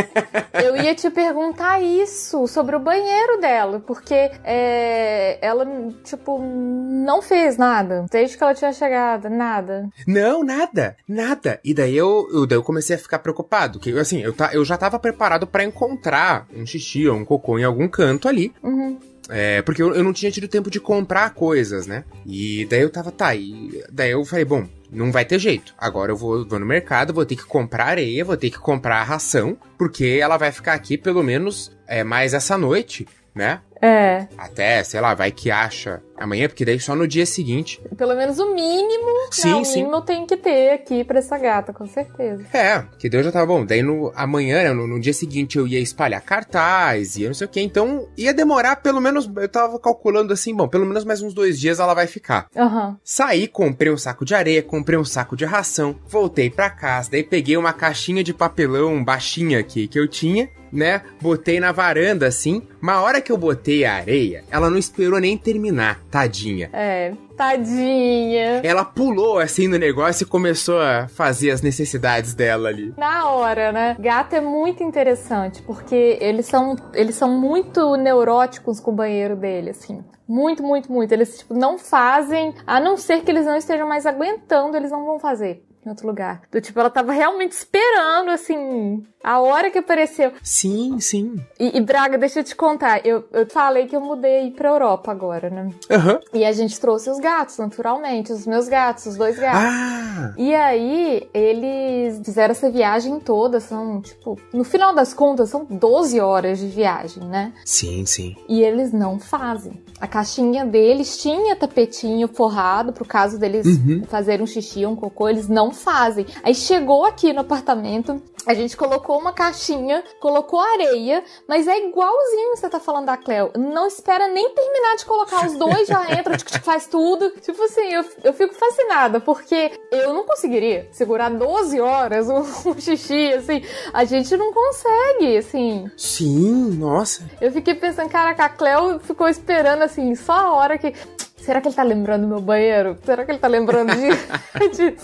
eu ia te perguntar isso sobre o banheiro dela, porque é, ela, tipo, não fez nada, desde que ela tinha chegado, nada. Não, nada, nada. E daí eu, eu, daí eu comecei a ficar preocupado, que assim, eu, tá, eu já tava preparado pra encontrar um xixi ou um cocô em algum canto ali. Uhum. É, porque eu, eu não tinha tido tempo de comprar coisas, né? E daí eu tava, tá, e daí eu falei, bom, não vai ter jeito. Agora eu vou, vou no mercado, vou ter que comprar areia, vou ter que comprar ração, porque ela vai ficar aqui pelo menos é, mais essa noite, né? É. Até, sei lá, vai que acha amanhã, porque daí só no dia seguinte. Pelo menos o mínimo, sim, não, sim. O mínimo eu tenho que ter aqui pra essa gata, com certeza. É, que Deus já tava bom. Daí no, amanhã, né, no, no dia seguinte eu ia espalhar cartaz, ia não sei o que, então ia demorar pelo menos, eu tava calculando assim, bom, pelo menos mais uns dois dias ela vai ficar. Uhum. Saí, comprei um saco de areia, comprei um saco de ração, voltei pra casa, daí peguei uma caixinha de papelão baixinha aqui que eu tinha, né, botei na varanda assim, mas a hora que eu botei a areia, ela não esperou nem terminar, tadinha. É, Tadinha. Ela pulou assim no negócio e começou a fazer as necessidades dela ali. Na hora, né? Gato é muito interessante, porque eles são, eles são muito neuróticos com o banheiro dele, assim. Muito, muito, muito. Eles, tipo, não fazem, a não ser que eles não estejam mais aguentando, eles não vão fazer em outro lugar. Do tipo, ela tava realmente esperando, assim, a hora que apareceu. Sim, sim. E, e Braga, deixa eu te contar, eu, eu falei que eu mudei pra Europa agora, né? Uhum. E a gente trouxe os gatos, naturalmente, os meus gatos, os dois gatos. Ah. E aí, eles fizeram essa viagem toda, são, tipo, no final das contas, são doze horas de viagem, né? Sim, sim. E eles não fazem. A caixinha deles tinha tapetinho forrado, pro caso deles uhum. fazerem um xixi ou um cocô, eles não fazem. Aí chegou aqui no apartamento, a gente colocou uma caixinha, colocou areia, mas é igualzinho que você tá falando da Cleo. Não espera nem terminar de colocar os dois, já entra, faz tudo. Tipo assim, eu, eu fico fascinada, porque eu não conseguiria segurar doze horas um, um xixi, assim. A gente não consegue, assim. Sim, nossa. Eu fiquei pensando, caraca, a Cleo ficou esperando, assim, só a hora que... Será que ele tá lembrando do meu banheiro? Será que ele tá lembrando de...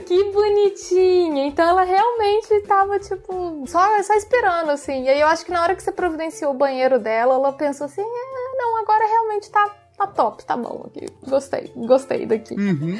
Que bonitinha! Então ela realmente tava, tipo, só, só esperando, assim. E aí eu acho que na hora que você providenciou o banheiro dela, ela pensou assim, é, não, agora realmente tá, tá top, tá bom aqui. Gostei, gostei daqui. Uhum.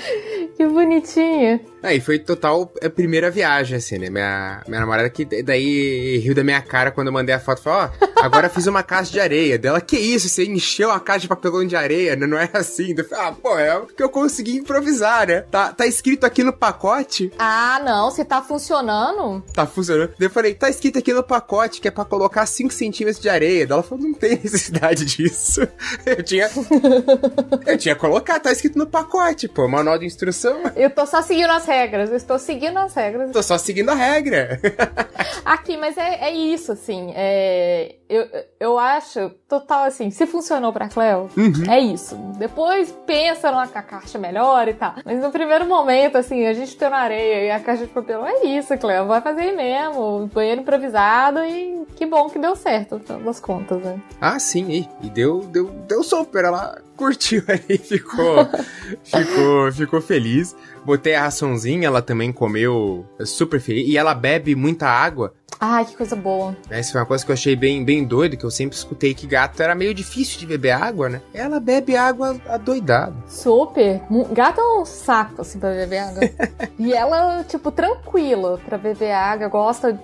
Que bonitinha. Aí foi total a primeira viagem, assim, né? Minha, minha namorada que daí riu da minha cara quando eu mandei a foto, falou, ó... Oh, agora fiz uma caixa de areia dela. Que isso? Você encheu a caixa de papelão de areia? Não é assim. Ah, pô, é o que eu consegui improvisar, né? Tá, tá escrito aqui no pacote. Ah, não. Se tá funcionando? Tá funcionando. Daí eu falei, tá escrito aqui no pacote que é pra colocar cinco centímetros de areia. Daí ela falou, não tem necessidade disso. Eu tinha... eu tinha colocado. Tá escrito no pacote, pô. Manual de instrução. Eu tô só seguindo as regras. Eu estou seguindo as regras. Tô só seguindo a regra. Aqui, mas é, é isso, assim. É... Eu, eu acho, total assim, se funcionou pra Cleo, uhum. é isso. Depois pensa numa caixa melhor e tal. Mas no primeiro momento, assim, a gente tem na areia e a caixa de papelão, é isso, Cleo, vai fazer aí mesmo. Banheiro improvisado e que bom que deu certo, no final das contas, né? Ah, sim, e, e deu, deu, deu super, ela curtiu aí, ficou, ficou, ficou feliz. Botei a raçãozinha, ela também comeu super feliz. E ela bebe muita água. Ai, que coisa boa. Essa foi uma coisa que eu achei bem, bem doido, que eu sempre escutei que gato era meio difícil de beber água, né? Ela bebe água adoidada. Super. Gato é um saco, assim, pra beber água. E ela, tipo, tranquila pra beber água, gosta...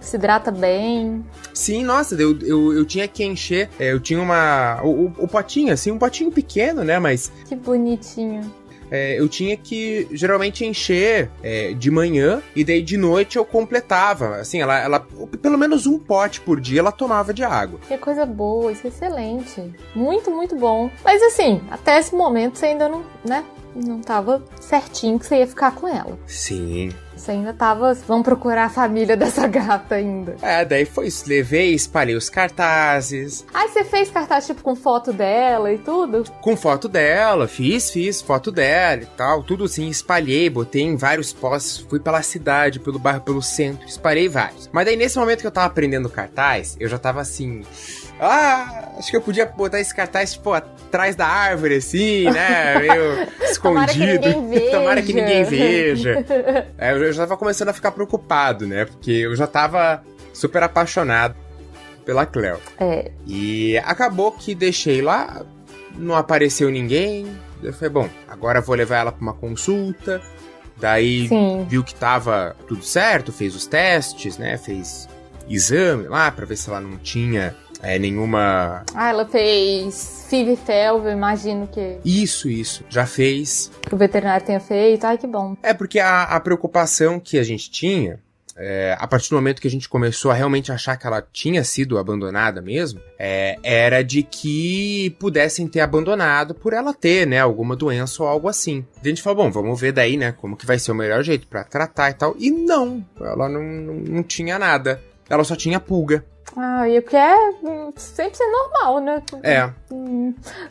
se hidrata bem. Sim, nossa, eu, eu, eu tinha que encher, eu tinha uma... O, o, o potinho, assim, um potinho pequeno, né, mas... Que bonitinho. É, eu tinha que, geralmente, encher é, de manhã, e daí de noite eu completava, assim, ela, ela pelo menos um pote por dia ela tomava de água. Que coisa boa, isso é excelente. Muito, muito bom. Mas, assim, até esse momento você ainda não, né, não tava certinho que você ia ficar com ela. Sim. Você ainda tava... Vamos procurar a família dessa gata ainda. É, daí foi isso. Levei, espalhei os cartazes. Ai, você fez cartaz, tipo, com foto dela e tudo? Com foto dela. Fiz, fiz. Foto dela e tal. Tudo assim, espalhei. Botei em vários postes. Fui pela cidade, pelo bairro, pelo centro. Espalhei vários. Mas daí, nesse momento que eu tava aprendendo cartaz, eu já tava assim... Ah, acho que eu podia botar esse cartaz, tipo, atrás da árvore, assim, né? Meio escondido. Tomara que ninguém veja. Tomara que ninguém veja. É, eu eu já tava começando a ficar preocupado, né? Porque eu já tava super apaixonado pela Cleo. É. E acabou que deixei lá, não apareceu ninguém. Eu falei, bom, agora vou levar ela pra uma consulta. Daí Sim. viu que tava tudo certo, fez os testes, né? Fez exame lá pra ver se ela não tinha é, nenhuma... Ah, ela fez F I V felv, eu imagino que... Isso, isso. Já fez. Que o veterinário tenha feito. Ai, que bom. É, porque a, a preocupação que a gente tinha, é, a partir do momento que a gente começou a realmente achar que ela tinha sido abandonada mesmo, é, era de que pudessem ter abandonado por ela ter, né, alguma doença ou algo assim. A gente falou, bom, vamos ver daí, né, como que vai ser o melhor jeito pra tratar e tal. E não, ela não, não, não tinha nada. Ela só tinha pulga. Ah, e o que é sempre ser normal, né? É.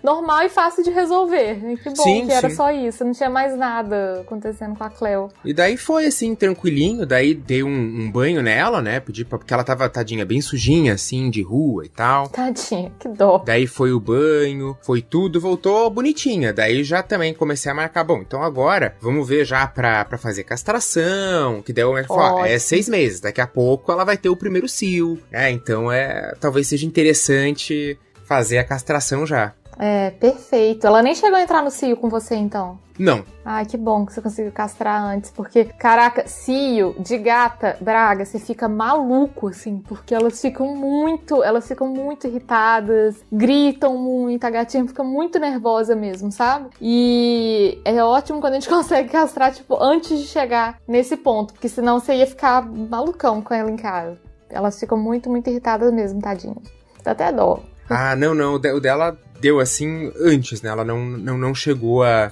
Normal e fácil de resolver. Que bom sim, que era sim. só isso, não tinha mais nada acontecendo com a Cleo. E daí foi assim, tranquilinho, daí dei um, um banho nela, né? Pedi pra, porque ela tava, tadinha, bem sujinha, assim, de rua e tal. Tadinha, que dó. Daí foi o banho, foi tudo, voltou bonitinha. Daí já também comecei a marcar, bom, então agora vamos ver já pra, pra fazer castração, que daí o médico falou, é seis meses, daqui a pouco ela vai ter o primeiro cio, né? Então Então, é, talvez seja interessante fazer a castração já. É, perfeito. Ela nem chegou a entrar no cio com você, então? Não. Ai, que bom que você conseguiu castrar antes, porque, caraca, cio de gata, Braga, você fica maluco, assim, porque elas ficam muito, elas ficam muito irritadas, gritam muito, a gatinha fica muito nervosa mesmo, sabe? E é ótimo quando a gente consegue castrar, tipo, antes de chegar nesse ponto, porque senão você ia ficar malucão com ela em casa. Elas ficam muito, muito irritadas mesmo, tadinha. Dá até dó. Ah, não, não. O dela deu assim antes, né? Ela não, não, não chegou a,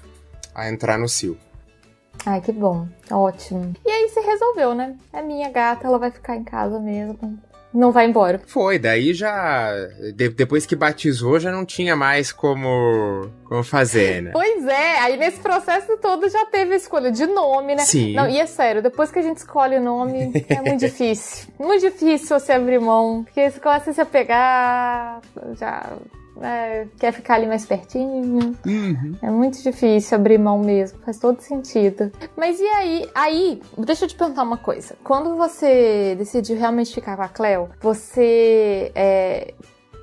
a entrar no cio. Ai, que bom. Ótimo. E aí se resolveu, né? É minha gata, ela vai ficar em casa mesmo. Não vai embora. Foi, daí já... De, depois que batizou, já não tinha mais como, como fazer, né? Pois é, aí nesse processo todo já teve a escolha de nome, né? Sim. Não, e é sério, depois que a gente escolhe o nome, é muito difícil. Muito difícil você abrir mão, porque você começa a se apegar, já... É, quer ficar ali mais pertinho. Uhum. É muito difícil abrir mão mesmo. Faz todo sentido. Mas e aí? Aí, deixa eu te perguntar uma coisa. Quando você decidiu realmente ficar com a Cleo, você é,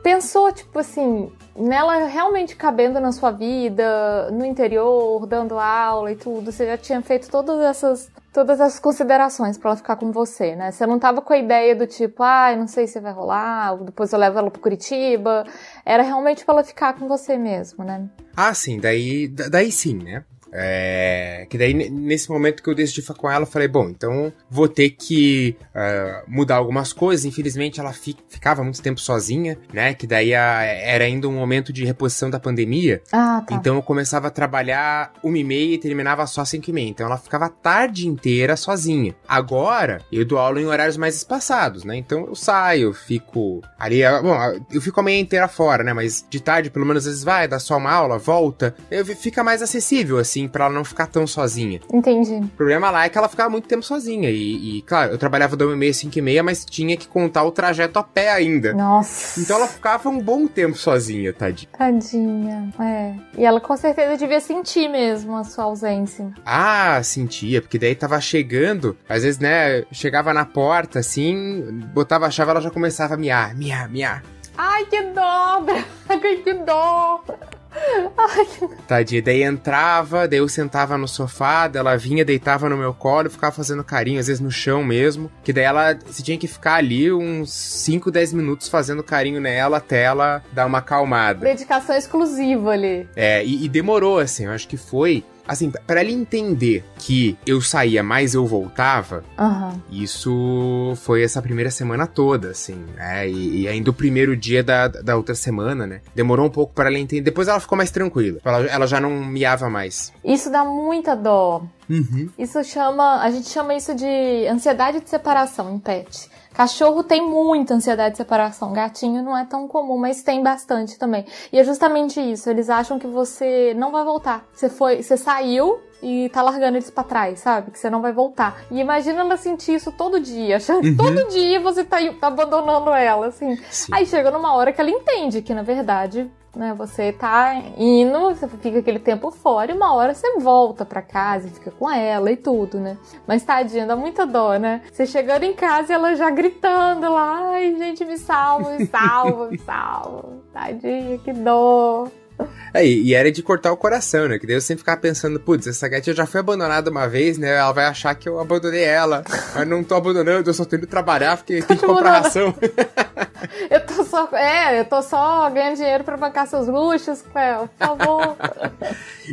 pensou, tipo assim, nela realmente cabendo na sua vida, no interior, dando aula e tudo? Você já tinha feito todas essas... todas as considerações pra ela ficar com você, né? Você não tava com a ideia do tipo, ah, não sei se vai rolar, depois eu levo ela pro Curitiba. Era realmente pra ela ficar com você mesmo, né? Ah, sim, daí, daí sim, né? É, que daí nesse momento que eu decidi ficar com ela, eu falei, bom, então vou ter que uh, mudar algumas coisas. Infelizmente ela fi- ficava muito tempo sozinha, né, que daí a, era ainda um momento de reposição da pandemia. Ah, tá. Então eu começava a trabalhar uma e meia e terminava só cinco e meia, então ela ficava a tarde inteira sozinha. Agora eu dou aula em horários mais espaçados, né, então eu saio, eu fico ali, bom, eu fico a meia inteira fora, né, mas de tarde pelo menos às vezes vai, dá só uma aula, volta, eu, fica mais acessível assim, pra ela não ficar tão sozinha. Entendi. O problema lá é que ela ficava muito tempo sozinha. E, e claro, eu trabalhava da uma e meia, cinco e meia, mas tinha que contar o trajeto a pé ainda. Nossa. Então ela ficava um bom tempo sozinha, tadinha. Tadinha, é. E ela com certeza devia sentir mesmo a sua ausência. Ah, sentia, porque daí tava chegando, às vezes, né, chegava na porta, assim, botava a chave, ela já começava a miar, miar, miar. Ai, que dó, Braga, que dó. Ai, que... Tadinha, daí entrava, daí eu sentava no sofá, daí ela vinha, deitava no meu colo, ficava fazendo carinho, às vezes no chão mesmo, que daí ela, você tinha que ficar ali uns cinco, dez minutos fazendo carinho nela até ela dar uma acalmada. Dedicação exclusiva ali. É, e, e demorou assim, eu acho que foi... Assim, pra ela entender que eu saía, mas eu voltava, uhum. Isso foi essa primeira semana toda, assim, né? E, e ainda o primeiro dia da, da outra semana, né? Demorou um pouco pra ela entender. Depois ela ficou mais tranquila. Ela, ela já não miava mais. Isso dá muita dó. Uhum. Isso chama... A gente chama isso de ansiedade de separação em pet. Cachorro tem muita ansiedade de separação. Gatinho não é tão comum, mas tem bastante também. E é justamente isso. Eles acham que você não vai voltar. Você foi, você saiu e tá largando eles pra trás, sabe? Que você não vai voltar. E imagina ela sentir isso todo dia. Achando que todo dia você tá abandonando ela, assim. Sim. Aí chega numa hora que ela entende que, na verdade... Né, você tá indo, você fica aquele tempo fora e uma hora você volta pra casa e fica com ela e tudo, né? Mas tadinha, dá muita dó, né? Você chegando em casa e ela já gritando lá, ai gente, me salva, me salva, me salva. Tadinha, que dó. É, e era de cortar o coração, né? Que daí eu sempre ficava pensando, putz, essa gatinha já foi abandonada uma vez, né? Ela vai achar que eu abandonei ela. Mas não tô abandonando, eu só tô indo trabalhar porque tem que comprar ração. Eu tô só... É, eu tô só ganhando dinheiro pra bancar seus luxos, Cléo. Por favor.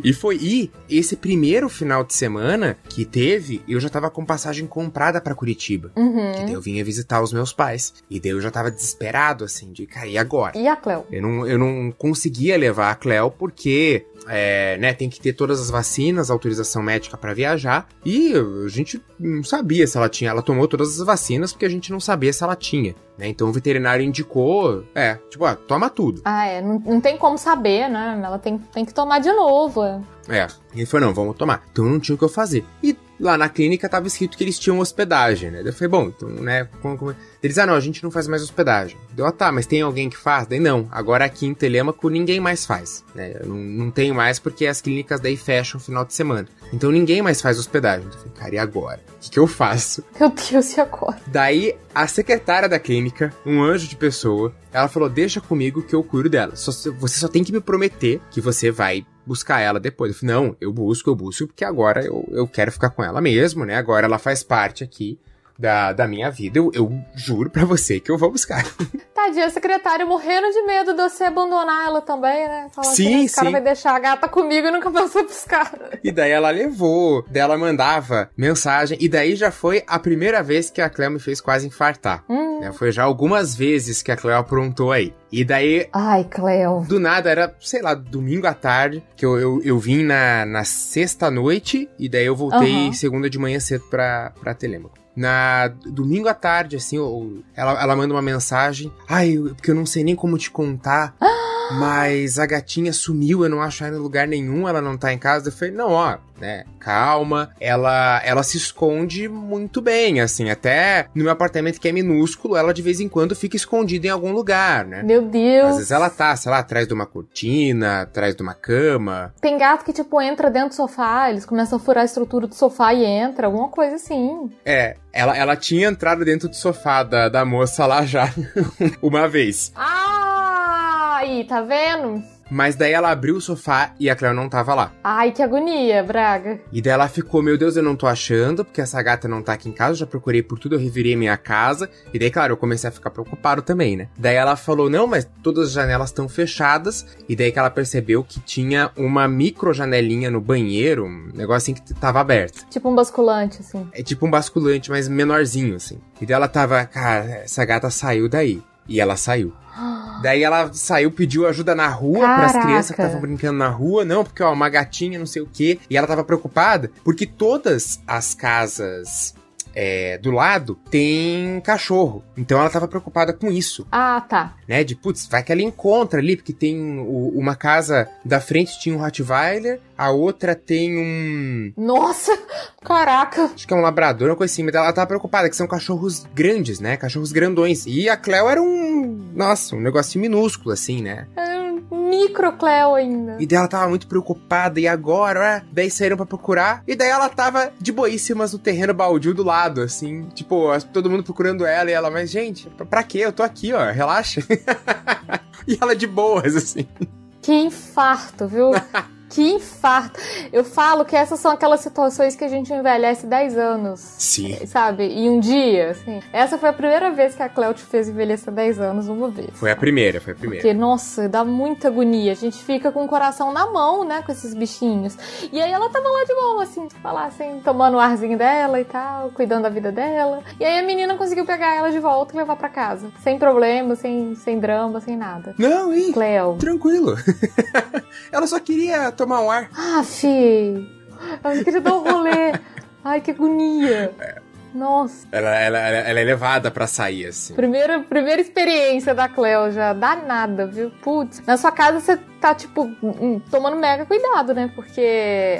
E foi... E esse primeiro final de semana que teve, eu já tava com passagem comprada pra Curitiba. Uhum. Que daí eu vinha visitar os meus pais. E daí eu já tava desesperado, assim, de cair agora. E a Cléo? Eu não, eu não conseguia levar a Cléo porque... É, né, tem que ter todas as vacinas, autorização médica pra viajar, e a gente não sabia se ela tinha, ela tomou todas as vacinas porque a gente não sabia se ela tinha. né? Então o veterinário indicou, é, tipo, ah, toma tudo. Ah, é, não, não tem como saber, né? Ela tem, tem que tomar de novo. É, ele falou, não, vamos tomar. Então não tinha o que eu fazer. E lá na clínica tava escrito que eles tinham hospedagem, né? Daí eu falei, bom, então, né, como, como... Eles, ah, não, a gente não faz mais hospedagem. Deu, ah, tá, mas tem alguém que faz? Daí não, agora aqui em Telêmaco ninguém mais faz, né? Eu não, não tenho mais porque as clínicas daí fecham no final de semana. Então ninguém mais faz hospedagem. Então eu falei, cara, e agora? O que, que eu faço? Meu Deus, e agora? Daí a secretária da clínica, um anjo de pessoa, ela falou, deixa comigo que eu cuido dela. Só, você só tem que me prometer que você vai buscar ela depois. Eu falei, não, eu busco, eu busco, porque agora eu, eu quero ficar com ela mesmo, né? Agora ela faz parte aqui da, da minha vida. Eu, eu juro pra você que eu vou buscar. Tadinha, a secretária morrendo de medo de você abandonar ela também, né? Falar sim, assim, esse cara sim. vai deixar a gata comigo e nunca pensou buscar. E daí ela levou, daí ela mandava mensagem, e daí já foi a primeira vez que a Cleo me fez quase infartar. Hum. Né? Foi já algumas vezes que a Cleo aprontou aí. E daí... Ai, Cleo. Do nada, era, sei lá, domingo à tarde, que eu, eu, eu vim na, na sexta-noite, e daí eu voltei uhum. segunda de manhã cedo pra, pra Telêmaco. Na domingo à tarde, assim, eu, ela, ela manda uma mensagem. Ai, eu, porque eu não sei nem como te contar, mas a gatinha sumiu, eu não acho ela em lugar nenhum, ela não tá em casa. Eu falei, não, ó, né, calma. Ela, ela se esconde muito bem, assim, até no meu apartamento que é minúsculo, ela de vez em quando fica escondida em algum lugar, né? Meu Deus! Às vezes ela tá, sei lá, atrás de uma cortina, atrás de uma cama. Tem gato que, tipo, entra dentro do sofá, eles começam a furar a estrutura do sofá e entra, alguma coisa assim. É, Ela, ela tinha entrado dentro do sofá da, da moça lá já, uma vez. Ah, aí, tá vendo? Mas daí ela abriu o sofá e a Cleo não tava lá. Ai, que agonia, Braga. E daí ela ficou, meu Deus, eu não tô achando, porque essa gata não tá aqui em casa, eu já procurei por tudo, eu revirei minha casa. E daí, claro, eu comecei a ficar preocupado também, né? Daí ela falou, não, mas todas as janelas estão fechadas. E daí que ela percebeu que tinha uma micro janelinha no banheiro, um negócio assim que tava aberto. Tipo um basculante, assim. É tipo um basculante, mas menorzinho, assim. E daí ela tava, cara, essa gata saiu daí. E ela saiu. Daí ela saiu, pediu ajuda na rua pras crianças que estavam brincando na rua. Não, porque ó, uma gatinha, não sei o quê. E ela tava preocupada porque todas as casas é, do lado tem cachorro. Então ela tava preocupada com isso. Ah, tá. Né, de putz, vai que ela encontra ali, porque tem o, uma casa da frente tinha um Rottweiler, a outra tem um... Nossa, caraca. Acho que é um labrador, uma coisa assim, mas ela tava preocupada, que são cachorros grandes, né, cachorros grandões. E a Cleo era um, nossa, um negocinho minúsculo, assim, né. É um micro Cleo ainda. E daí ela tava muito preocupada, e agora, é? Daí saíram pra procurar, e daí ela tava de boíssimas no terreno baldio do lado, assim, tipo, todo mundo procurando ela, e ela, mas gente, pra quê? Eu tô aqui, ó, relaxa. E ela de boas, assim. Que infarto, viu? Que infarto. Eu falo que essas são aquelas situações que a gente envelhece dez anos. Sim. Sabe? Em um dia, assim. Essa foi a primeira vez que a Cleo te fez envelhecer dez anos uma vez. Foi a primeira, foi a primeira. Porque, nossa, dá muita agonia. A gente fica com o coração na mão, né? Com esses bichinhos. E aí ela tava lá de boa, assim, falar assim, tomando o arzinho dela e tal, cuidando da vida dela. E aí a menina conseguiu pegar ela de volta e levar pra casa. Sem problema, sem, sem drama, sem nada. Não, hein? Cleo. Tranquilo. Ela só queria tomar um ar. Ah, fi. Ela queria dar um rolê. Ai, que agonia. Nossa. Ela, ela, ela é levada pra sair, assim. Primeira, primeira experiência da Cleo já. Danada, viu? Putz. Na sua casa você tá, tipo, tomando mega cuidado, né? Porque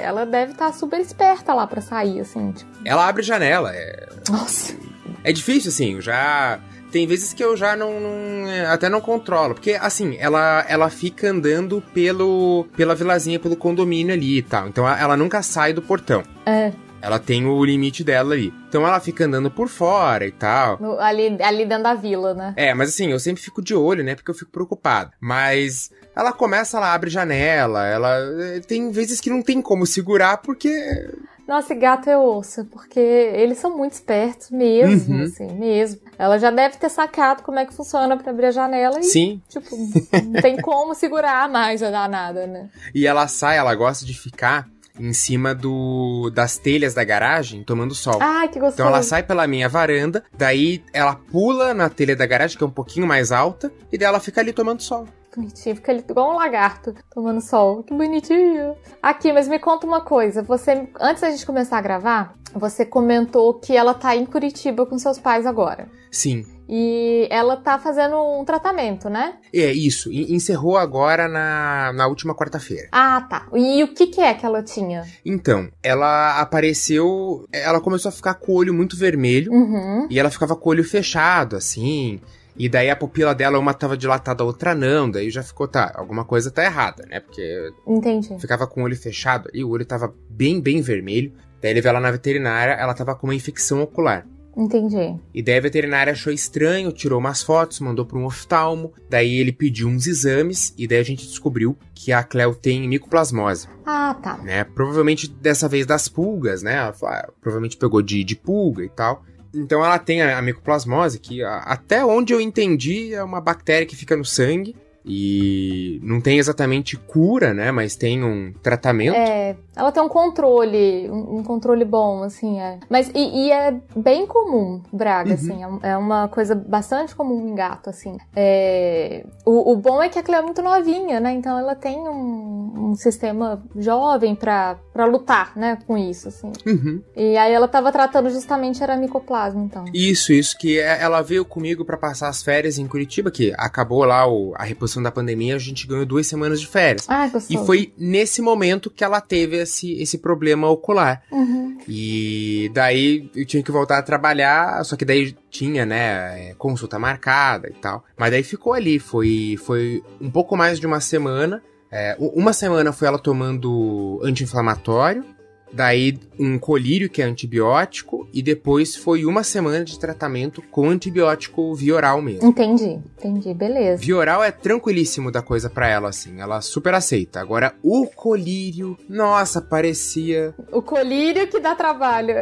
ela deve estar tá super esperta lá pra sair, assim. Tipo. Ela abre janela. É... Nossa. É difícil, assim. Eu já... Tem vezes que eu já não, não... Até não controlo. Porque, assim, ela, ela fica andando pelo, pela vilazinha, pelo condomínio ali e tal. Então, ela nunca sai do portão. É. Ela tem o limite dela ali. Então, ela fica andando por fora e tal. No, ali, ali dentro da vila, né? É, mas assim, eu sempre fico de olho, né? Porque eu fico preocupado. Mas... Ela começa, ela abre janela, ela... Tem vezes que não tem como segurar, porque... Nossa, gato é osso, porque eles são muito espertos mesmo, uhum. assim, mesmo. Ela já deve ter sacado como é que funciona pra abrir a janela e, sim. tipo, não tem como segurar mais a danada, né? E ela sai, ela gosta de ficar em cima do, das telhas da garagem, tomando sol. Ai, que gostoso. Então ela sai pela minha varanda, daí ela pula na telha da garagem, que é um pouquinho mais alta, e daí ela fica ali tomando sol. Bonitinho, fica ali igual um lagarto tomando sol, que bonitinho. Aqui, mas me conta uma coisa, você, antes da gente começar a gravar, você comentou que ela tá em Curitiba com seus pais agora. Sim. E ela tá fazendo um tratamento, né? É, isso. Encerrou agora na, na última quarta-feira. Ah, tá. E o que que é que ela tinha? Então, ela apareceu... Ela começou a ficar com o olho muito vermelho. Uhum. E ela ficava com o olho fechado, assim... E daí a pupila dela, uma tava dilatada, a outra não. Daí já ficou, tá, alguma coisa tá errada, né? Porque Entendi. ficava com o olho fechado ali, o olho tava bem, bem vermelho. Daí ele veio lá na veterinária, ela tava com uma infecção ocular. Entendi. E daí a veterinária achou estranho, tirou umas fotos, mandou pra um oftalmo. Daí ele pediu uns exames e daí a gente descobriu que a Cleo tem micoplasmose. Ah, tá. Né? Provavelmente dessa vez das pulgas, né? Ela ah, provavelmente pegou de, de pulga e tal. Então ela tem a micoplasmose, que até onde eu entendi é uma bactéria que fica no sangue e não tem exatamente cura, né? Mas tem um tratamento. É, ela tem um controle, um controle bom, assim, é. Mas, e, e é bem comum, Braga, uhum. assim, é uma coisa bastante comum em gato, assim. É, o, o bom é que a Cleo é muito novinha, né? Então ela tem um, um sistema jovem pra... Pra lutar, né, com isso, assim. Uhum. E aí ela tava tratando justamente era micoplasma, então. Isso, isso, que ela veio comigo pra passar as férias em Curitiba, que acabou lá o, a reposição da pandemia, a gente ganhou duas semanas de férias. Ah, gostoso. E foi nesse momento que ela teve esse, esse problema ocular. Uhum. E daí eu tinha que voltar a trabalhar, só que daí tinha, né, consulta marcada e tal. Mas daí ficou ali, foi, foi um pouco mais de uma semana. É, uma semana foi ela tomando anti-inflamatório, daí um colírio, que é antibiótico, e depois foi uma semana de tratamento com antibiótico via oral mesmo. Entendi, entendi, beleza. Via oral é tranquilíssimo da coisa pra ela, assim, ela super aceita. Agora, o colírio, nossa, parecia... O colírio que dá trabalho.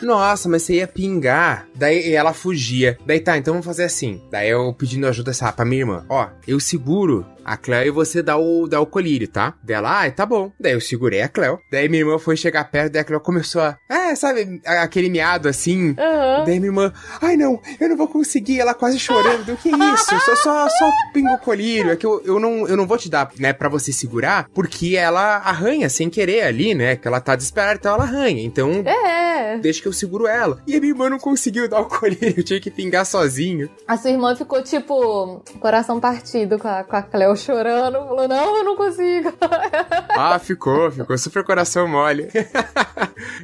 Nossa, mas você ia pingar, daí ela fugia. Daí tá, então vamos fazer assim. Daí eu pedindo ajuda, sabe, pra minha irmã, ó, eu seguro... A Cleo e você dá o, dá o colírio, tá? Dela, ah, tá bom. Daí eu segurei a Cleo. Daí minha irmã foi chegar perto, daí a Cleo começou a... É, sabe, aquele miado assim. Uhum. Daí minha irmã, ai não, eu não vou conseguir. Ela quase chorando. O que é isso? Só, só, só pingo o colírio. É que eu, eu, não, eu não vou te dar, né, pra você segurar, porque ela arranha sem querer ali, né? Que ela tá desesperada, então ela arranha. Então, é. Deixa que eu seguro ela. E a minha irmã não conseguiu dar o colírio. Eu tinha que pingar sozinho. A sua irmã ficou, tipo, coração partido com a, com a Cleo. Chorando, falou, não, eu não consigo. Ah, ficou, ficou super coração mole.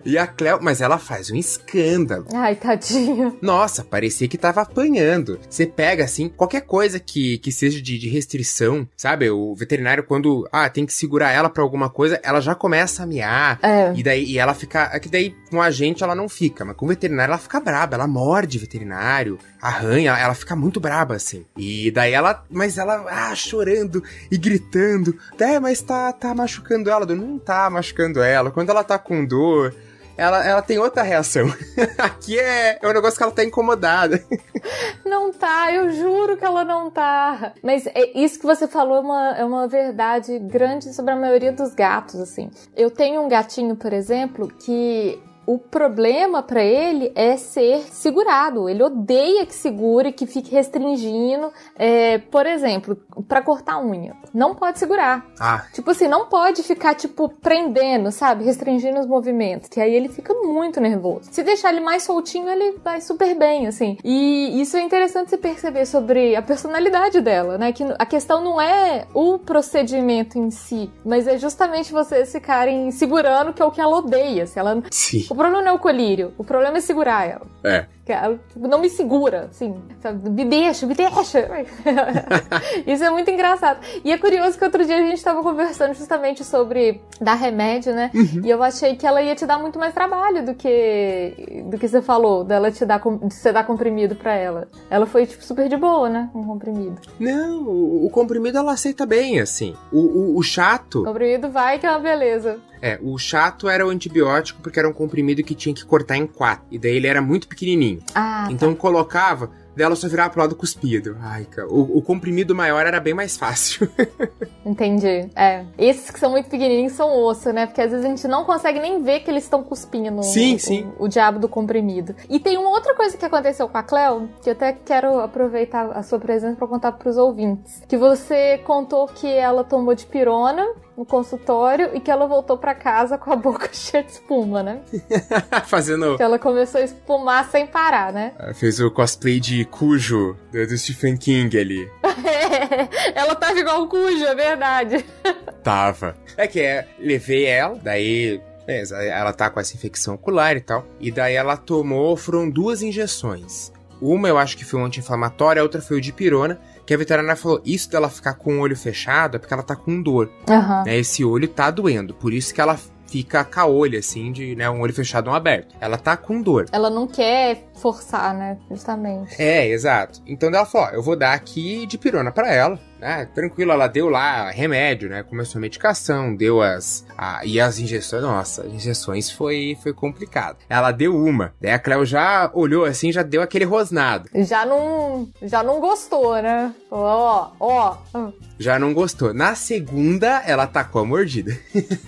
E a Cleo, mas ela faz um escândalo. Ai, tadinha. Nossa, parecia que tava apanhando. Você pega, assim, qualquer coisa que, que seja de, de restrição, sabe? O veterinário, quando, ah, tem que segurar ela pra alguma coisa, ela já começa a miar. É. E daí e ela fica, é que daí com a gente ela não fica, mas com o veterinário ela fica braba, ela morde o veterinário, arranha, ela, ela fica muito braba, assim. E daí ela, mas ela, ah, chorando. E gritando, é, mas tá, tá machucando ela. Não tá machucando ela. Quando ela tá com dor, ela, ela tem outra reação. Aqui é, é um negócio que ela tá incomodada. Não tá, eu juro que ela não tá. Mas é, isso que você falou é uma, é uma verdade grande sobre a maioria dos gatos, assim. Eu tenho um gatinho, por exemplo, que... O problema pra ele é ser segurado. Ele odeia que segure, que fique restringindo. É, por exemplo, pra cortar a unha. Não pode segurar. Ah. Tipo assim, não pode ficar, tipo, prendendo, sabe? Restringindo os movimentos. Que aí ele fica muito nervoso. Se deixar ele mais soltinho, ele vai super bem, assim. E isso é interessante você perceber sobre a personalidade dela, né? Que a questão não é o procedimento em si, mas é justamente vocês ficarem segurando, que é o que ela odeia. Se ela... Sim. O problema não é o colírio, o problema é segurar ela. É. Ela não me segura, assim, sabe? Me deixa, me deixa. Isso é muito engraçado. E é curioso que outro dia a gente tava conversando justamente sobre dar remédio, né? Uhum. E eu achei que ela ia te dar muito mais trabalho do que, do que você falou, dela te dar, de você dar comprimido pra ela. Ela foi, tipo, super de boa, né? Um comprimido. Não, o, o comprimido ela aceita bem, assim. O, o, o chato... O comprimido vai que é uma beleza. É, o chato era o antibiótico, porque era um comprimido que tinha que cortar em quatro. E daí ele era muito pequenininho. Ah, então tá. Colocava, daí ela só virava pro lado cuspido. Ai, cara, o, o comprimido maior era bem mais fácil. Entendi, é. Esses que são muito pequenininhos são osso, né? Porque às vezes a gente não consegue nem ver que eles estão cuspindo sim, o, sim. O, o diabo do comprimido. E tem uma outra coisa que aconteceu com a Cleo, que eu até quero aproveitar a sua presença para contar pros ouvintes. Que você contou que ela tomou de pirona no consultório e que ela voltou pra casa com a boca cheia de espuma, né? Fazendo... Que ela começou a espumar sem parar, né? Ela fez o cosplay de Cujo, do Stephen King ali. Ela tava igual o Cujo, é verdade. Tava. É que é, levei ela, daí... Ela tá com essa infecção ocular e tal. E daí ela tomou, foram duas injeções. Uma eu acho que foi um anti-inflamatório, a outra foi o de pirona. Que a veterinária falou, isso dela ficar com o olho fechado é porque ela tá com dor. Uhum. Né, esse olho tá doendo, por isso que ela fica com a olho, assim, de né, um olho fechado e um aberto. Ela tá com dor. Ela não quer forçar, né, justamente. É, exato. Então ela falou, ó, eu vou dar aqui de pirona pra ela, né, tranquilo, ela deu lá remédio, né, começou a medicação, deu as... A, e as injeções, nossa, as injeções foi, foi complicado. Ela deu uma, daí a Cleo já olhou assim, já deu aquele rosnado. Já não, já não gostou, né? Ó, ó. Já não gostou. Na segunda, ela tacou a mordida.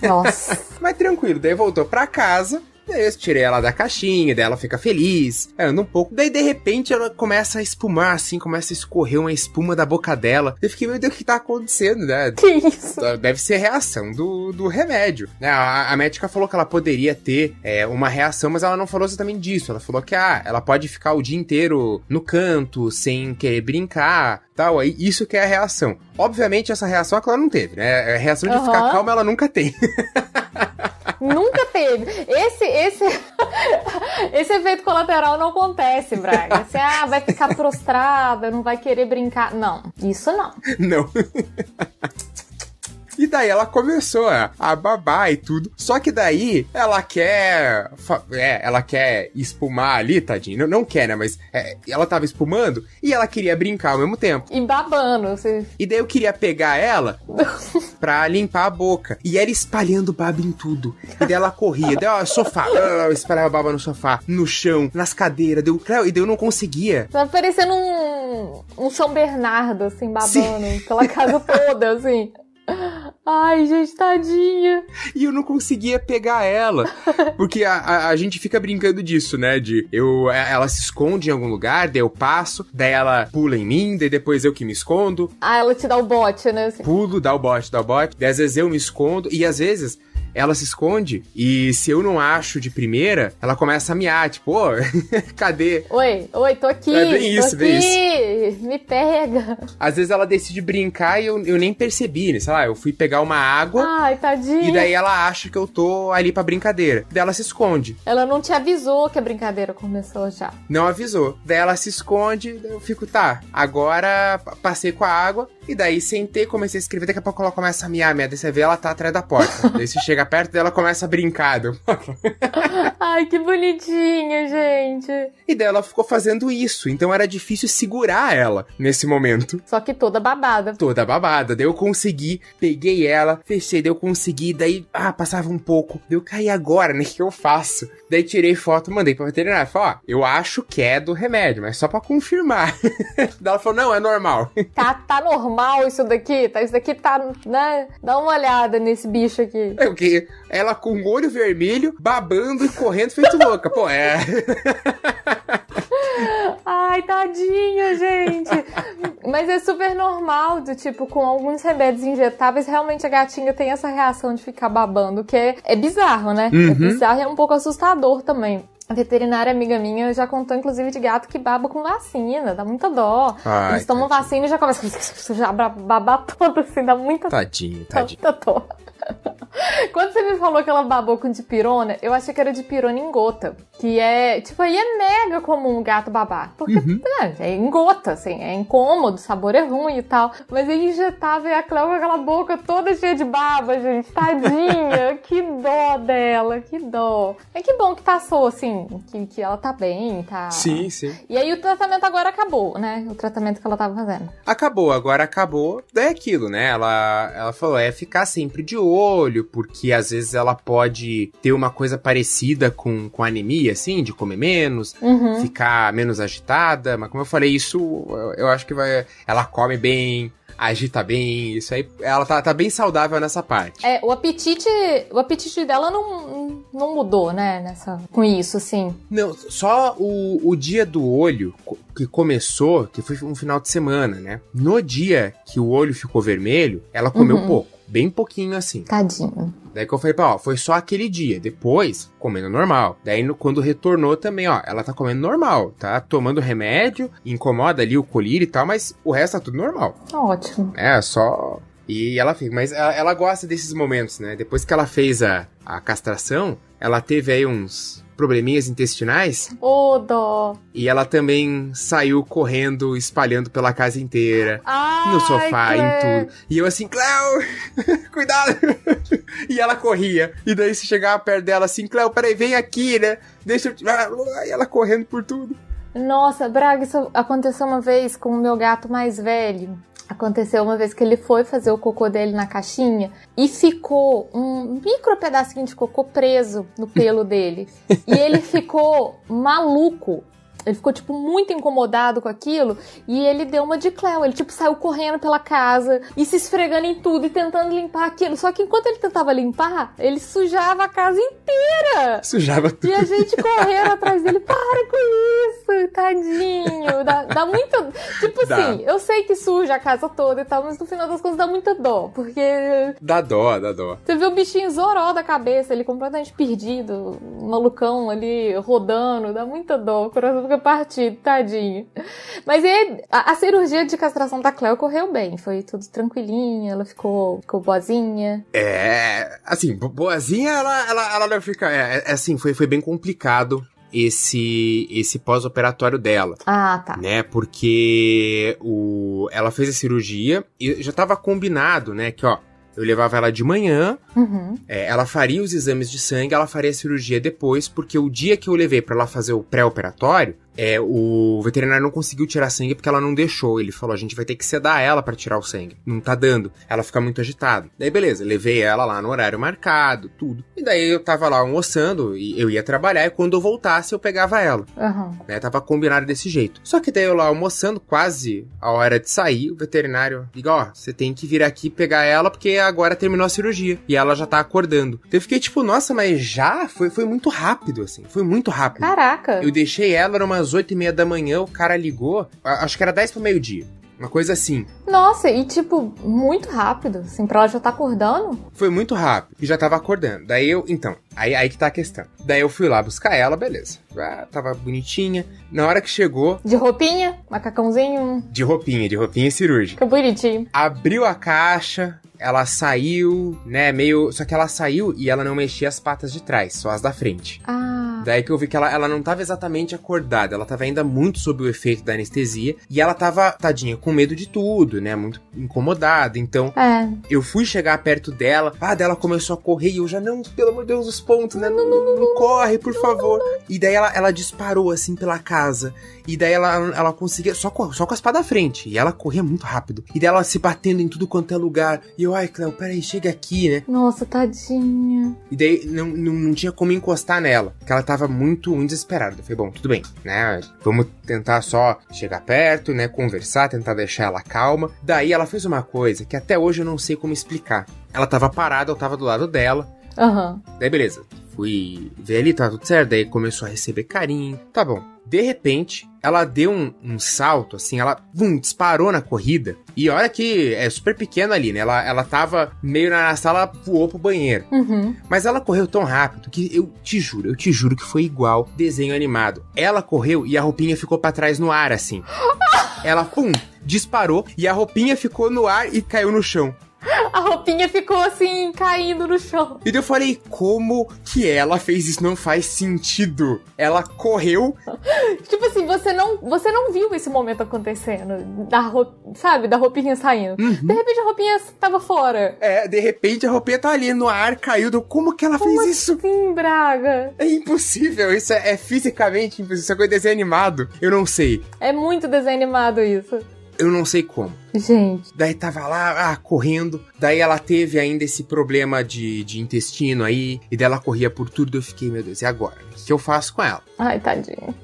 Nossa. Mas tranquilo, daí voltou pra casa, daí eu tirei ela da caixinha, daí ela fica feliz, anda um pouco. Daí, de repente, ela começa a espumar, assim, começa a escorrer uma espuma da boca dela. Eu fiquei, meu Deus, o que tá acontecendo, né? Que isso? Deve ser reação do, do remédio. A, a médica falou que ela poderia ter é, uma reação, mas ela não falou exatamente disso. Ela falou que, ah, ela pode ficar o dia inteiro no canto, sem querer brincar... Tal, aí isso que é a reação. Obviamente, essa reação a Clara não teve, né? A reação de uhum. ficar calma, ela nunca tem. Nunca teve. Esse, esse, esse efeito colateral não acontece, Braga. Você ah, vai ficar prostrada, não vai querer brincar. Não, isso não. Não. E daí ela começou a babar e tudo. Só que daí ela quer... É, ela quer espumar ali, tadinho. Não, não quer, né? Mas é, ela tava espumando e ela queria brincar ao mesmo tempo. E babando. Você... E daí eu queria pegar ela pra limpar a boca. E ela espalhando baba em tudo. E daí ela corria. Daí, ó, sofá. Eu espalhava baba no sofá, no chão, nas cadeiras. Deu... E daí eu não conseguia. Tava parecendo um, um São Bernardo, assim, babando. Sim. Pela casa toda, assim. Ai, gente, tadinha. E eu não conseguia pegar ela. Porque a, a, a gente fica brincando disso, né? De eu, ela se esconde em algum lugar, daí eu passo, daí ela pula em mim, daí depois eu que me escondo. Ah, ela te dá o bote, né? Assim. Pulo, dá o bote, dá o bote. Daí às vezes eu me escondo e às vezes... Ela se esconde e se eu não acho de primeira, ela começa a miar, tipo, ô, cadê? Oi, oi, tô aqui, é, bem isso, tô bem aqui, isso. Me pega. Às vezes ela decide brincar e eu, eu nem percebi, né? Sei lá, eu fui pegar uma água. Ai, tadinha. E daí ela acha que eu tô ali pra brincadeira. Daí ela se esconde. Ela não te avisou que a brincadeira começou já. Não avisou. Daí ela se esconde, daí eu fico, tá, agora passei com a água. E daí sentei, comecei a escrever, daqui a pouco ela começa a miar, minha, daí você vê, ela tá atrás da porta. Daí você chega perto dela, começa a brincar. Ai, que bonitinho, gente. E daí ela ficou fazendo isso, então era difícil segurar ela nesse momento. Só que toda babada. Toda babada. Daí eu consegui, peguei ela, fechei, daí eu consegui, daí, ah, passava um pouco. Daí eu caí agora, né, o que eu faço? Daí tirei foto, mandei pra veterinária, falei, ó, eu acho que é do remédio, mas só pra confirmar. Daí ela falou, não, é normal. Tá, tá normal. Mal isso daqui, tá? Isso daqui tá, né? Dá uma olhada nesse bicho aqui. É o quê? Ela com o olho vermelho, babando e correndo feito louca. Pô, é... Ai, tadinha, gente. Mas é super normal, do tipo, com alguns remédios injetáveis, realmente a gatinha tem essa reação de ficar babando, que é, é bizarro, né? Uhum. É bizarro e é um pouco assustador também. A veterinária amiga minha já contou, inclusive, de gato que baba com vacina. Dá muita dó. Ai, eles tomam tadinho. Vacina e já começam já babar todo, assim. Dá muita dó. Tadinho, tadinho. Dá muita dó. Quando você me falou que ela babou com dipirona, eu achei que era dipirona em gota. Que é, tipo, aí é mega comum o gato babar. Porque, uhum. né, é em gota, assim. É incômodo, o sabor é ruim e tal. Mas aí injetava e a Cleo com aquela boca toda cheia de baba, gente. Tadinha. Que dó dela, que dó. Mas que bom que passou, assim. Que, que ela tá bem, tá... Sim, sim. E aí o tratamento agora acabou, né? O tratamento que ela tava fazendo. Acabou, agora acabou. Daí é aquilo, né? Ela, ela falou, é ficar sempre de olho, porque às vezes ela pode ter uma coisa parecida com, com anemia, assim, de comer menos, uhum. ficar menos agitada. Mas como eu falei, isso eu, eu acho que vai... Ela come bem... agita bem, isso aí. Ela tá, tá bem saudável nessa parte. É, o apetite, o apetite dela não, não mudou, né, nessa, com isso, assim. Não, só o, o dia do olho que começou, que foi um final de semana, né? No dia que o olho ficou vermelho, ela comeu uhum. pouco. Bem pouquinho, assim. Tadinho. Daí que eu falei pra ela, ó, foi só aquele dia. Depois, comendo normal. Daí, no, quando retornou também, ó, ela tá comendo normal. Tá tomando remédio, incomoda ali o colírio e tal, mas o resto tá tudo normal. Ótimo. É, só... E ela fica... Mas ela, ela gosta desses momentos, né? Depois que ela fez a, a castração, ela teve aí uns... probleminhas intestinais. Ô, oh, dó. E ela também saiu correndo, espalhando pela casa inteira. Ah, no sofá, Cle... em tudo. E eu assim, Cléo, cuidado. E ela corria. E daí você chegava perto dela assim, Cléo, peraí, vem aqui, né? Deixa eu... E ela correndo por tudo. Nossa, Braga, isso aconteceu uma vez com o meu gato mais velho. Aconteceu uma vez que ele foi fazer o cocô dele na caixinha e ficou um micro pedacinho de cocô preso no pelo dele. E ele ficou maluco. Ele ficou, tipo, muito incomodado com aquilo e ele deu uma de Cléo. Ele, tipo, saiu correndo pela casa e se esfregando em tudo e tentando limpar aquilo. Só que enquanto ele tentava limpar, ele sujava a casa inteira. Sujava tudo. E a gente correndo atrás dele. Para com isso, tadinho. Dá, dá muita... Tipo dá. Assim, eu sei que suja a casa toda e tal, mas no final das contas dá muita dó, porque... Dá dó, dá dó. Você viu o bichinho zoró da cabeça, ele completamente perdido, malucão ali, rodando. Dá muita dó, o coração partido, tadinho. Mas ele, a, a cirurgia de castração da Cléo correu bem, foi tudo tranquilinho, ela ficou, ficou boazinha. É, assim, boazinha ela, ela, ela não fica, é, é, assim, foi, foi bem complicado esse, esse pós-operatório dela. Ah, tá. Né, porque o, ela fez a cirurgia e já tava combinado, né, que ó, eu levava ela de manhã, uhum. é, ela faria os exames de sangue, ela faria a cirurgia depois, porque o dia que eu levei pra ela fazer o pré-operatório, é, o veterinário não conseguiu tirar sangue porque ela não deixou. Ele falou, a gente vai ter que sedar ela pra tirar o sangue. Não tá dando. Ela fica muito agitada. Daí, beleza, levei ela lá no horário marcado, tudo. E daí eu tava lá almoçando, e eu ia trabalhar, e quando eu voltasse eu pegava ela. Uhum. Né, tava combinado desse jeito. Só que daí eu lá almoçando, quase a hora de sair, o veterinário liga, ó, você tem que vir aqui pegar ela, porque agora terminou a cirurgia. E ela já tá acordando. Então eu fiquei tipo, nossa, mas já? Foi, foi muito rápido, assim. Foi muito rápido. Caraca. Eu deixei ela numa às oito e meia da manhã, o cara ligou, acho que era dez pro meio-dia, uma coisa assim. Nossa, e tipo, muito rápido, assim, pra ela já tá acordando? Foi muito rápido, e já tava acordando. Daí eu, então, aí, aí que tá a questão. Daí eu fui lá buscar ela, beleza. Ah, tava bonitinha. Na hora que chegou... De roupinha, macacãozinho. De roupinha, de roupinha cirúrgica. Ficou bonitinho. Abriu a caixa... Ela saiu, né, meio... Só que ela saiu e ela não mexia as patas de trás, só as da frente. Ah. Daí que eu vi que ela, ela não tava exatamente acordada. Ela tava ainda muito sob o efeito da anestesia. E ela tava, tadinha, com medo de tudo, né? Muito incomodada. Então, é. eu fui chegar perto dela. Ah, daí ela começou a correr e eu já, não, pelo amor de Deus, os pontos, né? Não, não, não, não corre, por não, favor. Não, não. E daí ela, ela disparou, assim, pela casa. E daí ela, ela conseguia... Só com, só com as patas da frente. E ela corria muito rápido. E daí ela se batendo em tudo quanto é lugar. E eu... Ai, Cléo, peraí, chega aqui, né? Nossa, tadinha. E daí não, não, não tinha como encostar nela, porque ela tava muito, muito desesperada. Eu falei, bom, tudo bem, né? Vamos tentar só chegar perto, né? Conversar, tentar deixar ela calma. Daí ela fez uma coisa que até hoje eu não sei como explicar. Ela tava parada, eu tava do lado dela. Aham. Uhum. Daí, beleza. Fui ver ali, tá tudo certo. Daí começou a receber carinho. Tá bom. De repente, ela deu um, um salto, assim, ela vum, disparou na corrida. E olha que é super pequena ali, né? Ela, ela tava meio na sala, ela voou pro banheiro. Uhum. Mas ela correu tão rápido que eu te juro, eu te juro que foi igual desenho animado. Ela correu e a roupinha ficou pra trás no ar, assim. Ela, pum, disparou e a roupinha ficou no ar e caiu no chão. A roupinha ficou assim, caindo no chão. E eu falei, como que ela fez isso? Não faz sentido. Ela correu. Tipo assim, você não, você não viu esse momento acontecendo. Da roup... Sabe, da roupinha saindo. Uhum. De repente a roupinha tava fora. É, de repente a roupinha tá ali no ar, caiu. Como que ela como fez isso? Sim, Braga. É impossível, isso é, é fisicamente impossível. Isso é coisa de desenho animado. Eu não sei. É muito desenho animado isso. Eu não sei como. Gente. Daí tava lá, ah, correndo. Daí ela teve ainda esse problema de, de intestino aí. E daí ela corria por tudo. Eu fiquei, meu Deus, e agora? O que eu faço com ela? Ai, tadinho.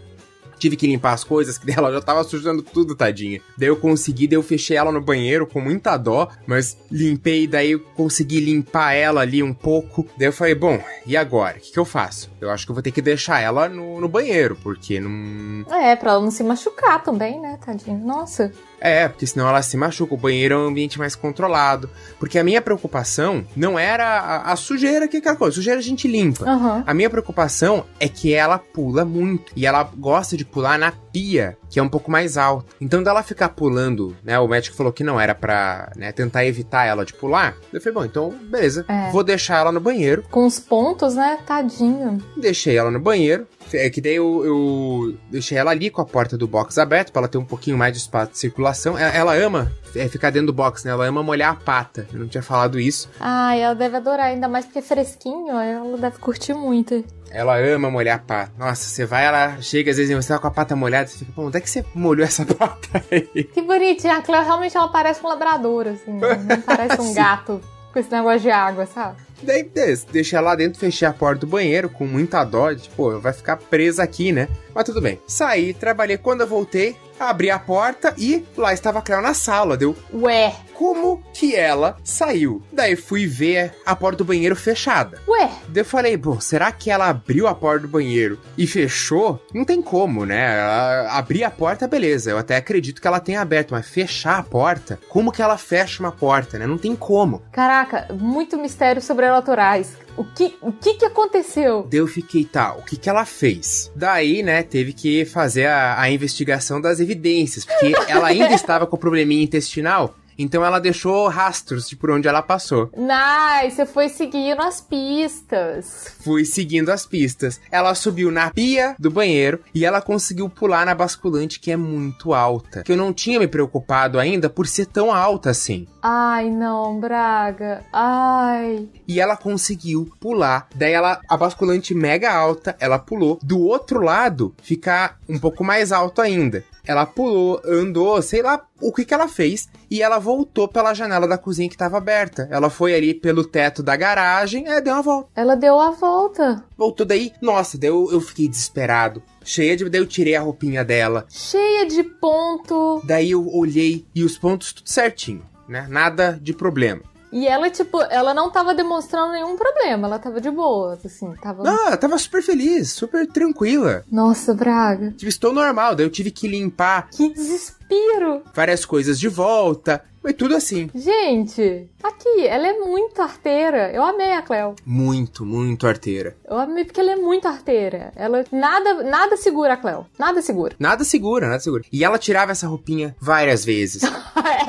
tive que limpar as coisas, que dela já tava sujando tudo, tadinha. Daí eu consegui, daí eu fechei ela no banheiro com muita dó, mas limpei, daí eu consegui limpar ela ali um pouco. Daí eu falei, bom, e agora? O que, que eu faço? Eu acho que eu vou ter que deixar ela no, no banheiro, porque não... É, pra ela não se machucar também, né, tadinha? Nossa... É, porque senão ela se machuca, o banheiro é um ambiente mais controlado. Porque a minha preocupação não era a, a sujeira, que é aquela coisa, sujeira a gente limpa. Uhum. A minha preocupação é que ela pula muito, e ela gosta de pular na pia, que é um pouco mais alta. Então, dela ficar pulando, né, o médico falou que não era pra, né, tentar evitar ela de pular. Eu falei, bom, então, beleza, é. vou deixar ela no banheiro. Com os pontos, né, tadinho. Deixei ela no banheiro. É que daí eu, eu deixei ela ali com a porta do box aberta, pra ela ter um pouquinho mais de espaço de circulação. Ela, ela ama é, ficar dentro do box, né? Ela ama molhar a pata. Eu não tinha falado isso. Ai, ela deve adorar, ainda mais porque é fresquinho, ela deve curtir muito. Ela ama molhar a pata. Nossa, você vai, ela chega, às vezes você tá com a pata molhada, você fica, pô, onde é que você molhou essa pata aí? Que bonitinha, a Cleo realmente ela parece um labrador, assim, né? Não parece um gato com esse negócio de água, sabe? Daí deixei ela lá dentro, fechei a porta do banheiro com muita dó, tipo, pô, vai ficar presa aqui, né? Mas tudo bem. Saí, trabalhei. Quando eu voltei, abri a porta e lá estava a Cleo na sala. Deu, ué, como que ela saiu? Daí fui ver a porta do banheiro fechada. Ué. Daí eu falei, bom, será que ela abriu a porta do banheiro e fechou? Não tem como, né? Ela abrir a porta, beleza. Eu até acredito que ela tenha aberto, mas fechar a porta? Como que ela fecha uma porta, né? Não tem como. Caraca, muito mistério sobre naturais. O que, o que que aconteceu? Daí eu fiquei, tá, o que que ela fez? Daí, né, teve que fazer a, a investigação das evidências, porque ela ainda estava com probleminha intestinal, então ela deixou rastros de por onde ela passou. Nice, você foi seguindo as pistas. Fui seguindo as pistas. Ela subiu na pia do banheiro e ela conseguiu pular na basculante, que é muito alta. Que eu não tinha me preocupado ainda por ser tão alta assim. Ai, não, Braga. Ai. E ela conseguiu pular. Daí ela, a basculante mega alta, ela pulou. Do outro lado, ficar um pouco mais alto ainda. Ela pulou, andou, sei lá o que que ela fez, e ela voltou pela janela da cozinha que estava aberta. Ela foi ali pelo teto da garagem, é, deu uma volta. Ela deu a volta. Voltou daí, nossa, daí eu, eu fiquei desesperado. Cheia de... Daí eu tirei a roupinha dela. Cheia de ponto. Daí eu olhei, e os pontos tudo certinho, né? Nada de problema. E ela, tipo, ela não tava demonstrando nenhum problema, ela tava de boa, assim, tava... Não, ela tava super feliz, super tranquila. Nossa, Braga. Tipo, estou normal, daí eu tive que limpar. Que desespero. Várias coisas de volta, foi tudo assim. Gente, aqui, ela é muito arteira, eu amei a Cleo. Muito, muito arteira. Eu amei porque ela é muito arteira, ela... Nada, nada segura a Cleo, nada segura. Nada segura, nada segura. E ela tirava essa roupinha várias vezes.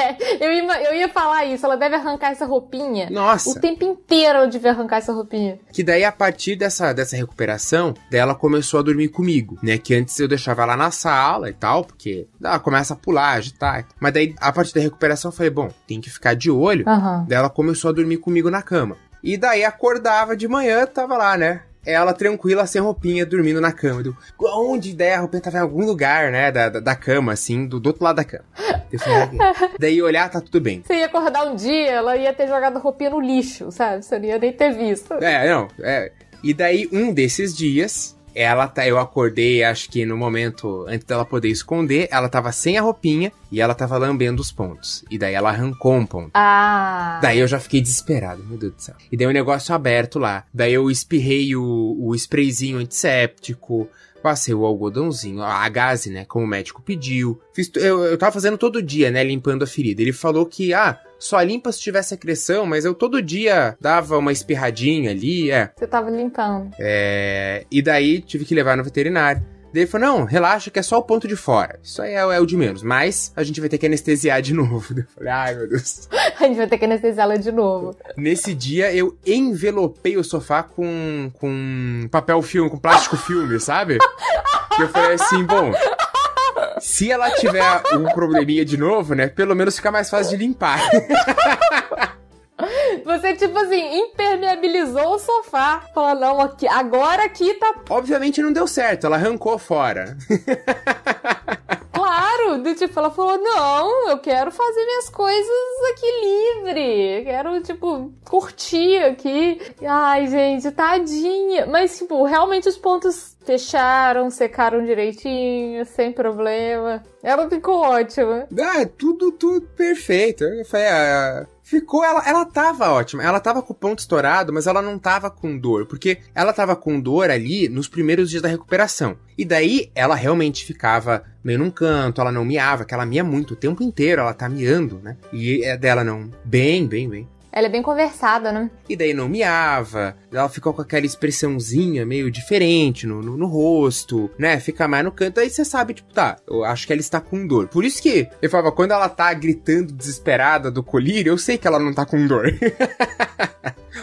É, eu ia, eu ia falar isso, ela deve arrancar essa roupinha. Nossa. O tempo inteiro ela deve arrancar essa roupinha. Que daí, a partir dessa, dessa recuperação, daí ela começou a dormir comigo, né? Que antes eu deixava ela na sala e tal, porque ela começa a pular, agitar. Mas daí, a partir da recuperação, eu falei, bom, tem que ficar de olho. Uhum. Daí ela começou a dormir comigo na cama. E daí, acordava de manhã, tava lá, né? Ela tranquila, sem roupinha, dormindo na cama. Eu, onde der, a roupinha tava em algum lugar, né? Da, da, da cama, assim, do, do outro lado da cama. Daí olhar, tá tudo bem. Você ia acordar um dia, ela ia ter jogado a roupinha no lixo, sabe? Você não ia nem ter visto. É, não. É. E daí, um desses dias, ela tá, eu acordei, acho que no momento antes dela poder esconder, ela tava sem a roupinha e ela tava lambendo os pontos. E daí ela arrancou um ponto. Ah! Daí eu já fiquei desesperado, meu Deus do céu. E daí o um negócio aberto lá. Daí eu espirrei o, o sprayzinho antisséptico, passei o algodãozinho, a gaze, né, como o médico pediu. Fiz, eu, eu tava fazendo todo dia, né, limpando a ferida. Ele falou que, ah, só limpa se tiver secreção, mas eu todo dia dava uma espirradinha ali, é. Você tava limpando. É, e daí tive que levar no veterinário. Daí ele falou, não, relaxa que é só o ponto de fora. Isso aí é, é o de menos, mas a gente vai ter que anestesiar de novo. Eu falei, ai meu Deus. A gente vai ter que anestesiá-la de novo. Nesse dia eu envelopei o sofá com, com papel filme, com plástico filme, sabe? E eu falei assim, bom... Se ela tiver um probleminha de novo, né? Pelo menos fica mais fácil de limpar. Você, tipo assim, impermeabilizou o sofá. Falou, não, aqui, agora aqui tá... Obviamente não deu certo, ela arrancou fora. Claro, do tipo, ela falou, não, eu quero fazer minhas coisas aqui livre, eu quero, tipo, curtir aqui. Ai, gente, tadinha. Mas, tipo, realmente os pontos... fecharam, secaram direitinho, sem problema. Ela ficou ótima. Ah, tudo, tudo perfeito. Foi a... Ficou, ela, ela tava ótima, ela tava com o ponto estourado, mas ela não tava com dor, porque ela tava com dor ali nos primeiros dias da recuperação. E daí ela realmente ficava meio num canto, ela não miava, que ela mia muito o tempo inteiro, ela tá miando, né? E é dela não, bem, bem, bem. Ela é bem conversada, né? E daí não miava, ela ficou com aquela expressãozinha meio diferente no, no, no rosto, né? Fica mais no canto, aí você sabe, tipo, tá, eu acho que ela está com dor. Por isso que eu falava, quando ela tá gritando desesperada do colírio, eu sei que ela não tá com dor.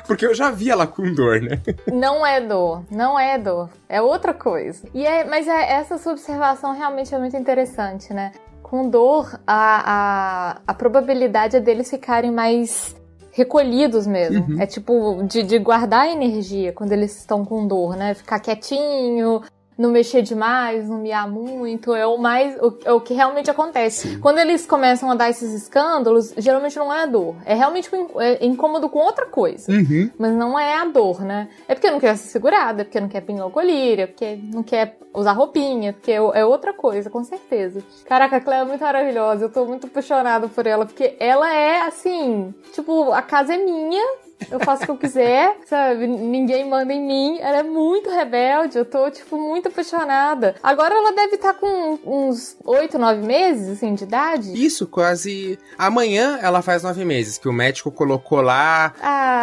Porque eu já vi ela com dor, né? Não é dor, não é dor, é outra coisa. E é, mas é, essa sua observação realmente é muito interessante, né? Com dor, a, a, a probabilidade é deles ficarem mais... recolhidos mesmo. Uhum. É tipo de, de guardar energia quando eles estão com dor, né? Ficar quietinho, não mexer demais, não miar muito. É o mais o, é o que realmente acontece. Sim. Quando eles começam a dar esses escândalos, geralmente não é a dor. É realmente é incômodo com outra coisa. Uhum. Mas não é a dor, né? É porque não quer ser segurada, é porque não quer pingar o colírio, é porque não quer usar roupinha, porque é outra coisa, com certeza. Caraca, a Cleo é muito maravilhosa. Eu tô muito apaixonada por ela, porque ela é assim... Tipo, a casa é minha... Eu faço o que eu quiser, sabe? Ninguém manda em mim. Ela é muito rebelde. Eu tô, tipo, muito apaixonada. Agora ela deve estar com uns oito, nove meses, assim, de idade. Isso, quase... Amanhã ela faz nove meses, que o médico colocou lá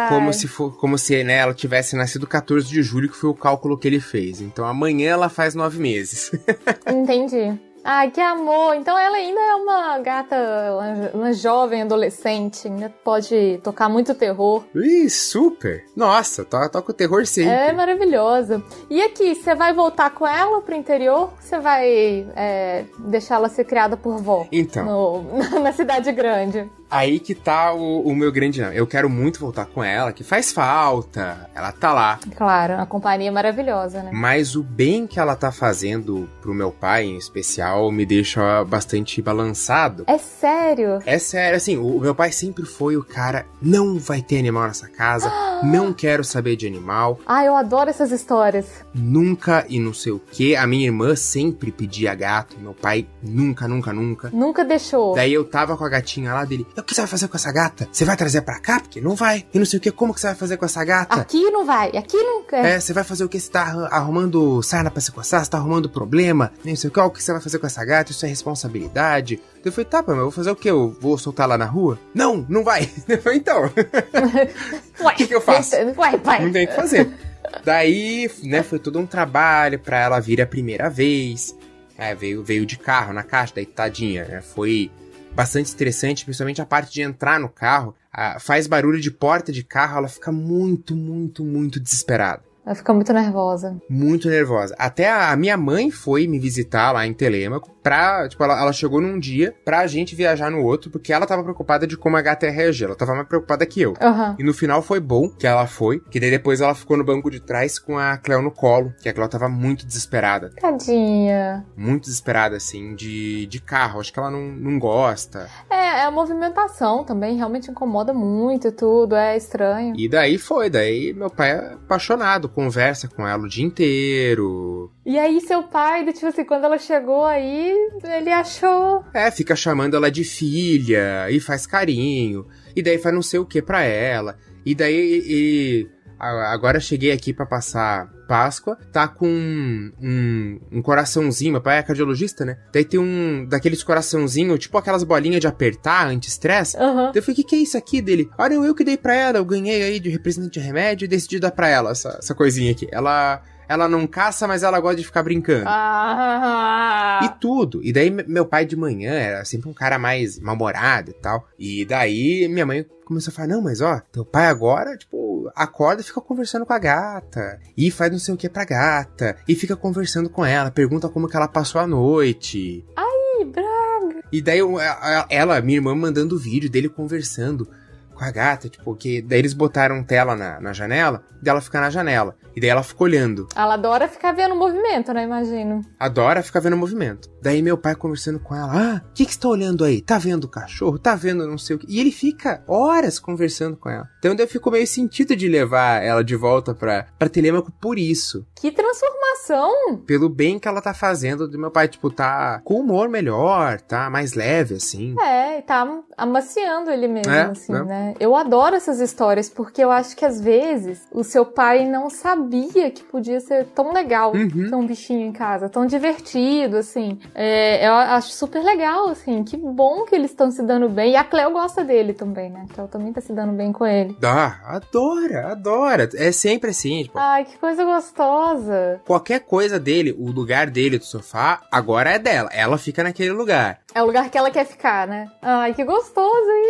como se, for, como se né, ela tivesse nascido quatorze de julho, que foi o cálculo que ele fez. Então amanhã ela faz nove meses. Entendi. Ai, que amor! Então ela ainda é uma gata, uma jovem adolescente, ainda pode tocar muito terror. Ih, super! Nossa, to- toca o terror sempre. É maravilhosa. E aqui, você vai voltar com ela pro interior? Você vai é, deixar ela ser criada por vó? Então. No, na cidade grande. Aí que tá o, o meu grande não. Eu quero muito voltar com ela, que faz falta. Ela tá lá. Claro, a companhia é maravilhosa, né? Mas o bem que ela tá fazendo pro meu pai, em especial, me deixa bastante balançado. É sério? É sério. Assim, o, o meu pai sempre foi o cara, não vai ter animal nessa casa, não quero saber de animal. Ah, eu adoro essas histórias. Nunca e não sei o quê. A minha irmã sempre pedia gato, meu pai nunca, nunca, nunca. Nunca deixou. Daí eu tava com a gatinha lá dele... O que você vai fazer com essa gata? Você vai trazer pra cá? Porque não vai. E não sei o que. Como que você vai fazer com essa gata? Aqui não vai. Aqui não quer. É, você vai fazer o que? Você tá arrumando sarna pra se coçar? Você tá arrumando problema? Não sei o que. O que você vai fazer com essa gata? Isso é responsabilidade. Eu falei, tá, mas eu vou fazer o quê? Eu vou soltar lá na rua? Não, não vai. Eu falei, então. O que que eu faço? Ué, pai. Não tem o que fazer. Daí, né, foi todo um trabalho pra ela vir a primeira vez. É, veio, veio de carro, na caixa, daí tadinha, né? Foi... bastante estressante, principalmente a parte de entrar no carro, a, faz barulho de porta de carro, ela fica muito, muito, muito desesperada. Ela fica muito nervosa. Muito nervosa. Até a, a minha mãe foi me visitar lá em Telêmaco, pra, tipo, ela, ela chegou num dia pra gente viajar no outro, porque ela tava preocupada de como a gata ia reagir, ela tava mais preocupada que eu. Uhum. E no final foi bom que ela foi, que daí depois ela ficou no banco de trás com a Cleo no colo, que a Cleo tava muito desesperada. Tadinha. Muito desesperada, assim, de, de carro, acho que ela não, não gosta. É, é a movimentação também, realmente incomoda muito e tudo, é estranho. E daí foi, daí meu pai é apaixonado, conversa com ela o dia inteiro. E aí seu pai, tipo assim, quando ela chegou aí, ele achou... É, fica chamando ela de filha, e faz carinho, e daí faz não sei o que pra ela, e daí... E, agora cheguei aqui pra passar Páscoa, tá com um, um, um coraçãozinho, meu pai é cardiologista, né? Daí tem um, daqueles coraçãozinhos, tipo aquelas bolinhas de apertar, anti-estresse. Uhum. Daí eu falei, o que, que é isso aqui dele? Olha, eu que dei pra ela, eu ganhei aí de representante de remédio e decidi dar pra ela essa, essa coisinha aqui. Ela... Ela não caça, mas ela gosta de ficar brincando. Ah. E tudo. E daí meu pai de manhã era sempre um cara mais mal-humorado e tal. E daí minha mãe começou a falar, não, mas ó, teu pai agora, tipo, acorda e fica conversando com a gata. E faz não sei o que pra gata. E fica conversando com ela, pergunta como que ela passou a noite. Ai, Braga. E daí ela, minha irmã, mandando vídeo dele conversando com a gata, tipo, que daí eles botaram tela na, na janela, dela ficar na janela. E daí ela ficou olhando. Ela adora ficar vendo o movimento, né? Imagino. Adora ficar vendo o movimento. Daí meu pai conversando com ela. Ah, o que que você tá olhando aí? Tá vendo o cachorro? Tá vendo não sei o que? E ele fica horas conversando com ela. Então daí ficou meio sentido de levar ela de volta pra, pra Telêmaco por isso. Que transformação! Pelo bem que ela tá fazendo do meu pai. Tipo, tá com humor melhor, tá mais leve, assim. É, e tá amaciando ele mesmo, é, assim, é. né? Eu adoro essas histórias, porque eu acho que às vezes o seu pai não sabia que podia ser tão legal uhum. ter um bichinho em casa, tão divertido, assim. É, eu acho super legal, assim. Que bom que eles estão se dando bem. E a Cleo gosta dele também, né? A Cleo também tá se dando bem com ele. Dá, ah, adora, adora. É sempre assim, tipo... Ai, que coisa gostosa. Qualquer coisa dele, o lugar dele do sofá, agora é dela. Ela fica naquele lugar. É o lugar que ela quer ficar, né? Ai, que gostoso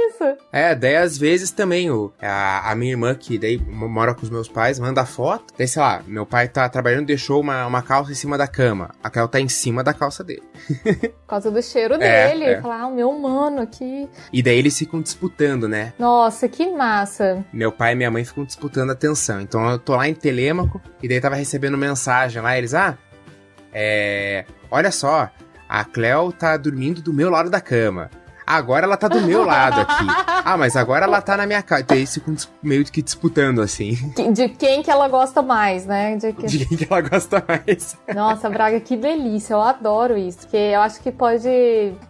isso. É, daí às vezes também o, a, a minha irmã que daí mora com os meus pais, manda foto. Daí, sei lá, meu pai tá trabalhando, deixou uma, uma calça em cima da cama. A Cleo tá em cima da calça dele. Por causa do cheiro é, dele. É. Falar, ah, o meu humano aqui. E daí eles ficam disputando, né? Nossa, que massa. Meu pai e minha mãe ficam disputando a atenção. Então eu tô lá em Telêmaco e daí tava recebendo mensagem lá. Eles, ah, é... Olha só, a Cleo tá dormindo do meu lado da cama. Agora ela tá do meu lado aqui. Ah, mas agora ela tá na minha casa. Então eles ficam meio que disputando, assim. De quem que ela gosta mais, né? De, que... De quem que ela gosta mais. Nossa, Braga, que delícia. Eu adoro isso. Porque eu acho que pode...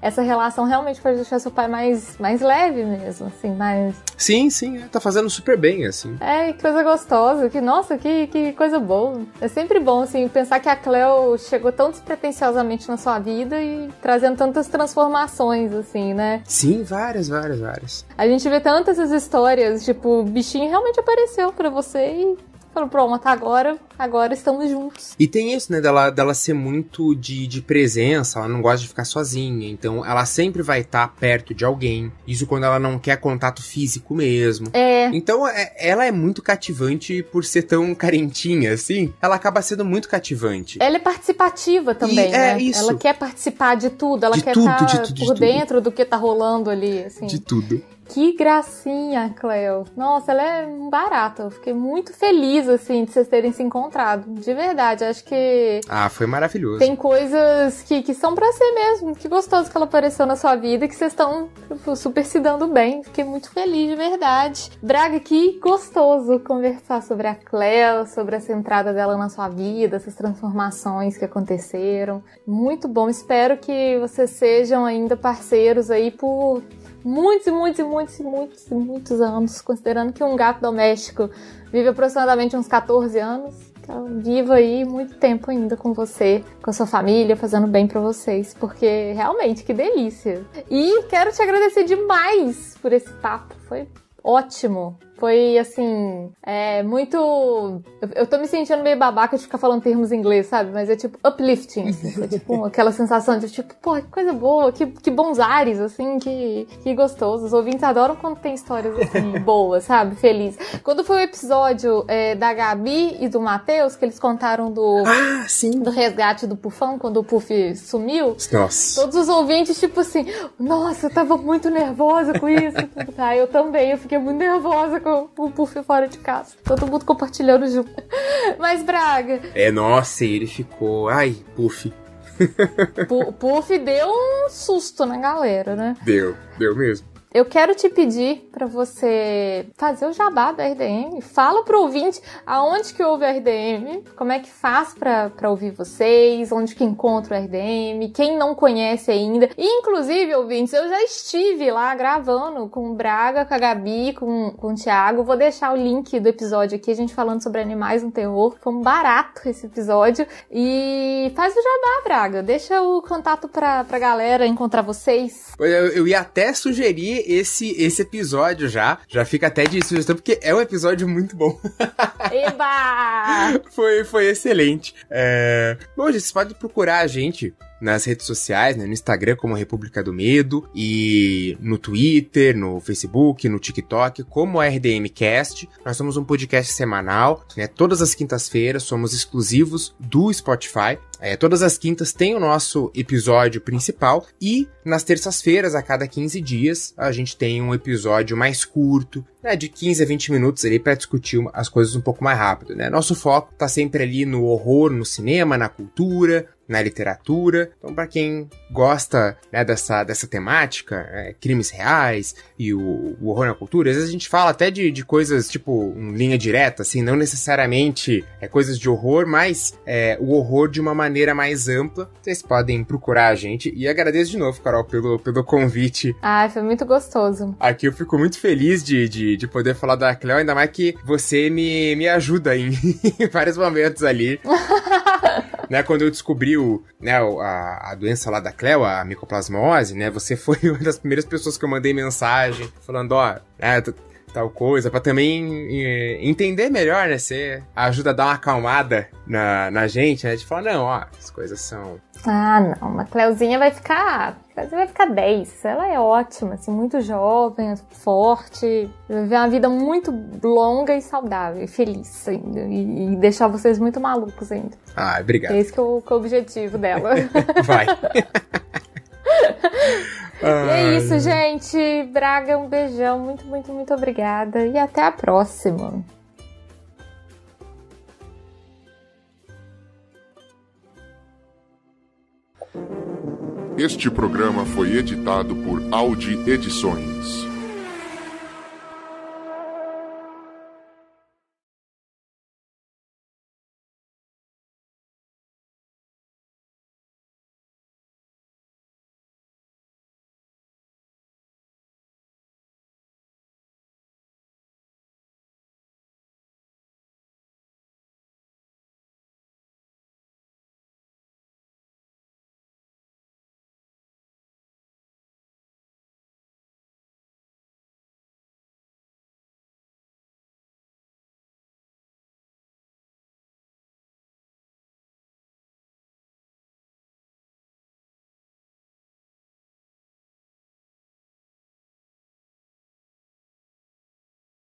Essa relação realmente pode deixar seu pai mais, mais leve mesmo, assim, mais... Sim, sim. Tá fazendo super bem, assim. É, que coisa gostosa. Que, nossa, que, que coisa boa. É sempre bom, assim, pensar que a Cleo chegou tão despretensiosamente na sua vida e trazendo tantas transformações, assim, né? Sim, várias, várias, várias. A gente vê tantas essas histórias, tipo, o bichinho realmente apareceu pra você e falou, pronto, tá agora, agora estamos juntos. E tem isso, né, dela, dela ser muito de, de presença, ela não gosta de ficar sozinha, então ela sempre vai estar tá perto de alguém, isso quando ela não quer contato físico mesmo. É. Então é, ela é muito cativante por ser tão carentinha, assim, ela acaba sendo muito cativante. Ela é participativa também, e, né? É isso. Ela quer participar de tudo, ela de quer estar tá de por de dentro tudo. Do que tá rolando ali, assim. De tudo. Que gracinha, Cleo. Nossa, ela é um barato. Eu fiquei muito feliz, assim, de vocês terem se encontrado. De verdade, acho que... Ah, foi maravilhoso. Tem coisas que, que são pra ser mesmo. Que gostoso que ela apareceu na sua vida e que vocês estão super se dando bem. Fiquei muito feliz, de verdade. Braga, que gostoso conversar sobre a Cleo, sobre essa entrada dela na sua vida, essas transformações que aconteceram. Muito bom. Espero que vocês sejam ainda parceiros aí por... Muitos, muitos, muitos, muitos, muitos anos, considerando que um gato doméstico vive aproximadamente uns catorze anos. Então, viva aí muito tempo ainda com você, com a sua família, fazendo bem pra vocês, porque realmente, que delícia. E quero te agradecer demais por esse papo, foi ótimo. Foi, assim, é muito... Eu, eu tô me sentindo meio babaca de ficar falando termos em inglês, sabe? Mas é tipo uplifting, assim. Foi tipo aquela sensação de tipo, pô, que coisa boa, que, que bons ares, assim, que, que gostoso. Os ouvintes adoram quando tem histórias, assim, boas, sabe? Feliz. Quando foi o episódio é, da Gabi e do Matheus, que eles contaram do... Ah, sim! Do resgate do Pufão, quando o Puf sumiu. Nossa! Todos os ouvintes, tipo assim, nossa, eu tava muito nervosa com isso. Tá, eu também, eu fiquei muito nervosa com o Puff fora de casa. Todo mundo compartilhando junto. Mas, Braga... É, nossa, ele ficou... Ai, Puff. Puff deu um susto na galera, né? Deu, deu mesmo. Eu quero te pedir pra você fazer o jabá da R D M. Fala pro ouvinte aonde que ouve a R D M, como é que faz pra, pra ouvir vocês, onde que encontra o R D M, quem não conhece ainda. E, inclusive, ouvintes, eu já estive lá gravando com o Braga, com a Gabi, com, com o Thiago. Vou deixar o link do episódio aqui, a gente falando sobre animais no terror. Foi um barato esse episódio. E faz o jabá, Braga. Deixa o contato pra, pra galera encontrar vocês. Eu, eu ia até sugerir Esse, esse episódio já. Já fica até de sugestão, porque é um episódio muito bom. Eba! Foi, foi excelente. É... Bom, gente, vocês podem procurar a gente nas redes sociais, né? No Instagram como República do Medo, e no Twitter, no Facebook, no TikTok, como a RDMcast. Nós somos um podcast semanal, né? Todas as quintas-feiras somos exclusivos do Spotify. É, todas as quintas tem o nosso episódio principal e nas terças-feiras, a cada quinze dias, a gente tem um episódio mais curto, né, de quinze a vinte minutos ali para discutir as coisas um pouco mais rápido, né? Nosso foco tá sempre ali no horror, no cinema, na cultura, na literatura. Então, para quem gosta, né, dessa, dessa temática, é, crimes reais e o, o horror na cultura, às vezes a gente fala até de, de coisas tipo em linha direta, assim, não necessariamente é, coisas de horror, mas é, o horror de uma maneira mais ampla. Vocês podem procurar a gente. E agradeço de novo, Carol, pelo, pelo convite. Ah, foi muito gostoso. Aqui eu fico muito feliz de, de, de poder falar da Cleo, ainda mais que você me, me ajuda em vários momentos ali. Né, quando eu descobri o, né, a, a doença lá da Cleo, a micoplasmose, né, você foi uma das primeiras pessoas que eu mandei mensagem falando, ó, né, t- tal coisa, pra também eh, entender melhor, né, você ajuda a dar uma acalmada na, na gente, né, de falar, não, ó, as coisas são... Ah, não, uma Cleozinha vai ficar... Você vai ficar dez. Ela é ótima, assim, muito jovem, forte. Vai viver uma vida muito longa e saudável e feliz ainda. E, e deixar vocês muito malucos ainda. Ah, obrigado. Esse que é o, que é o objetivo dela. Vai. E é isso, gente. Braga, um beijão. Muito, muito, muito obrigada. E até a próxima. Este programa foi editado por Audi Edições.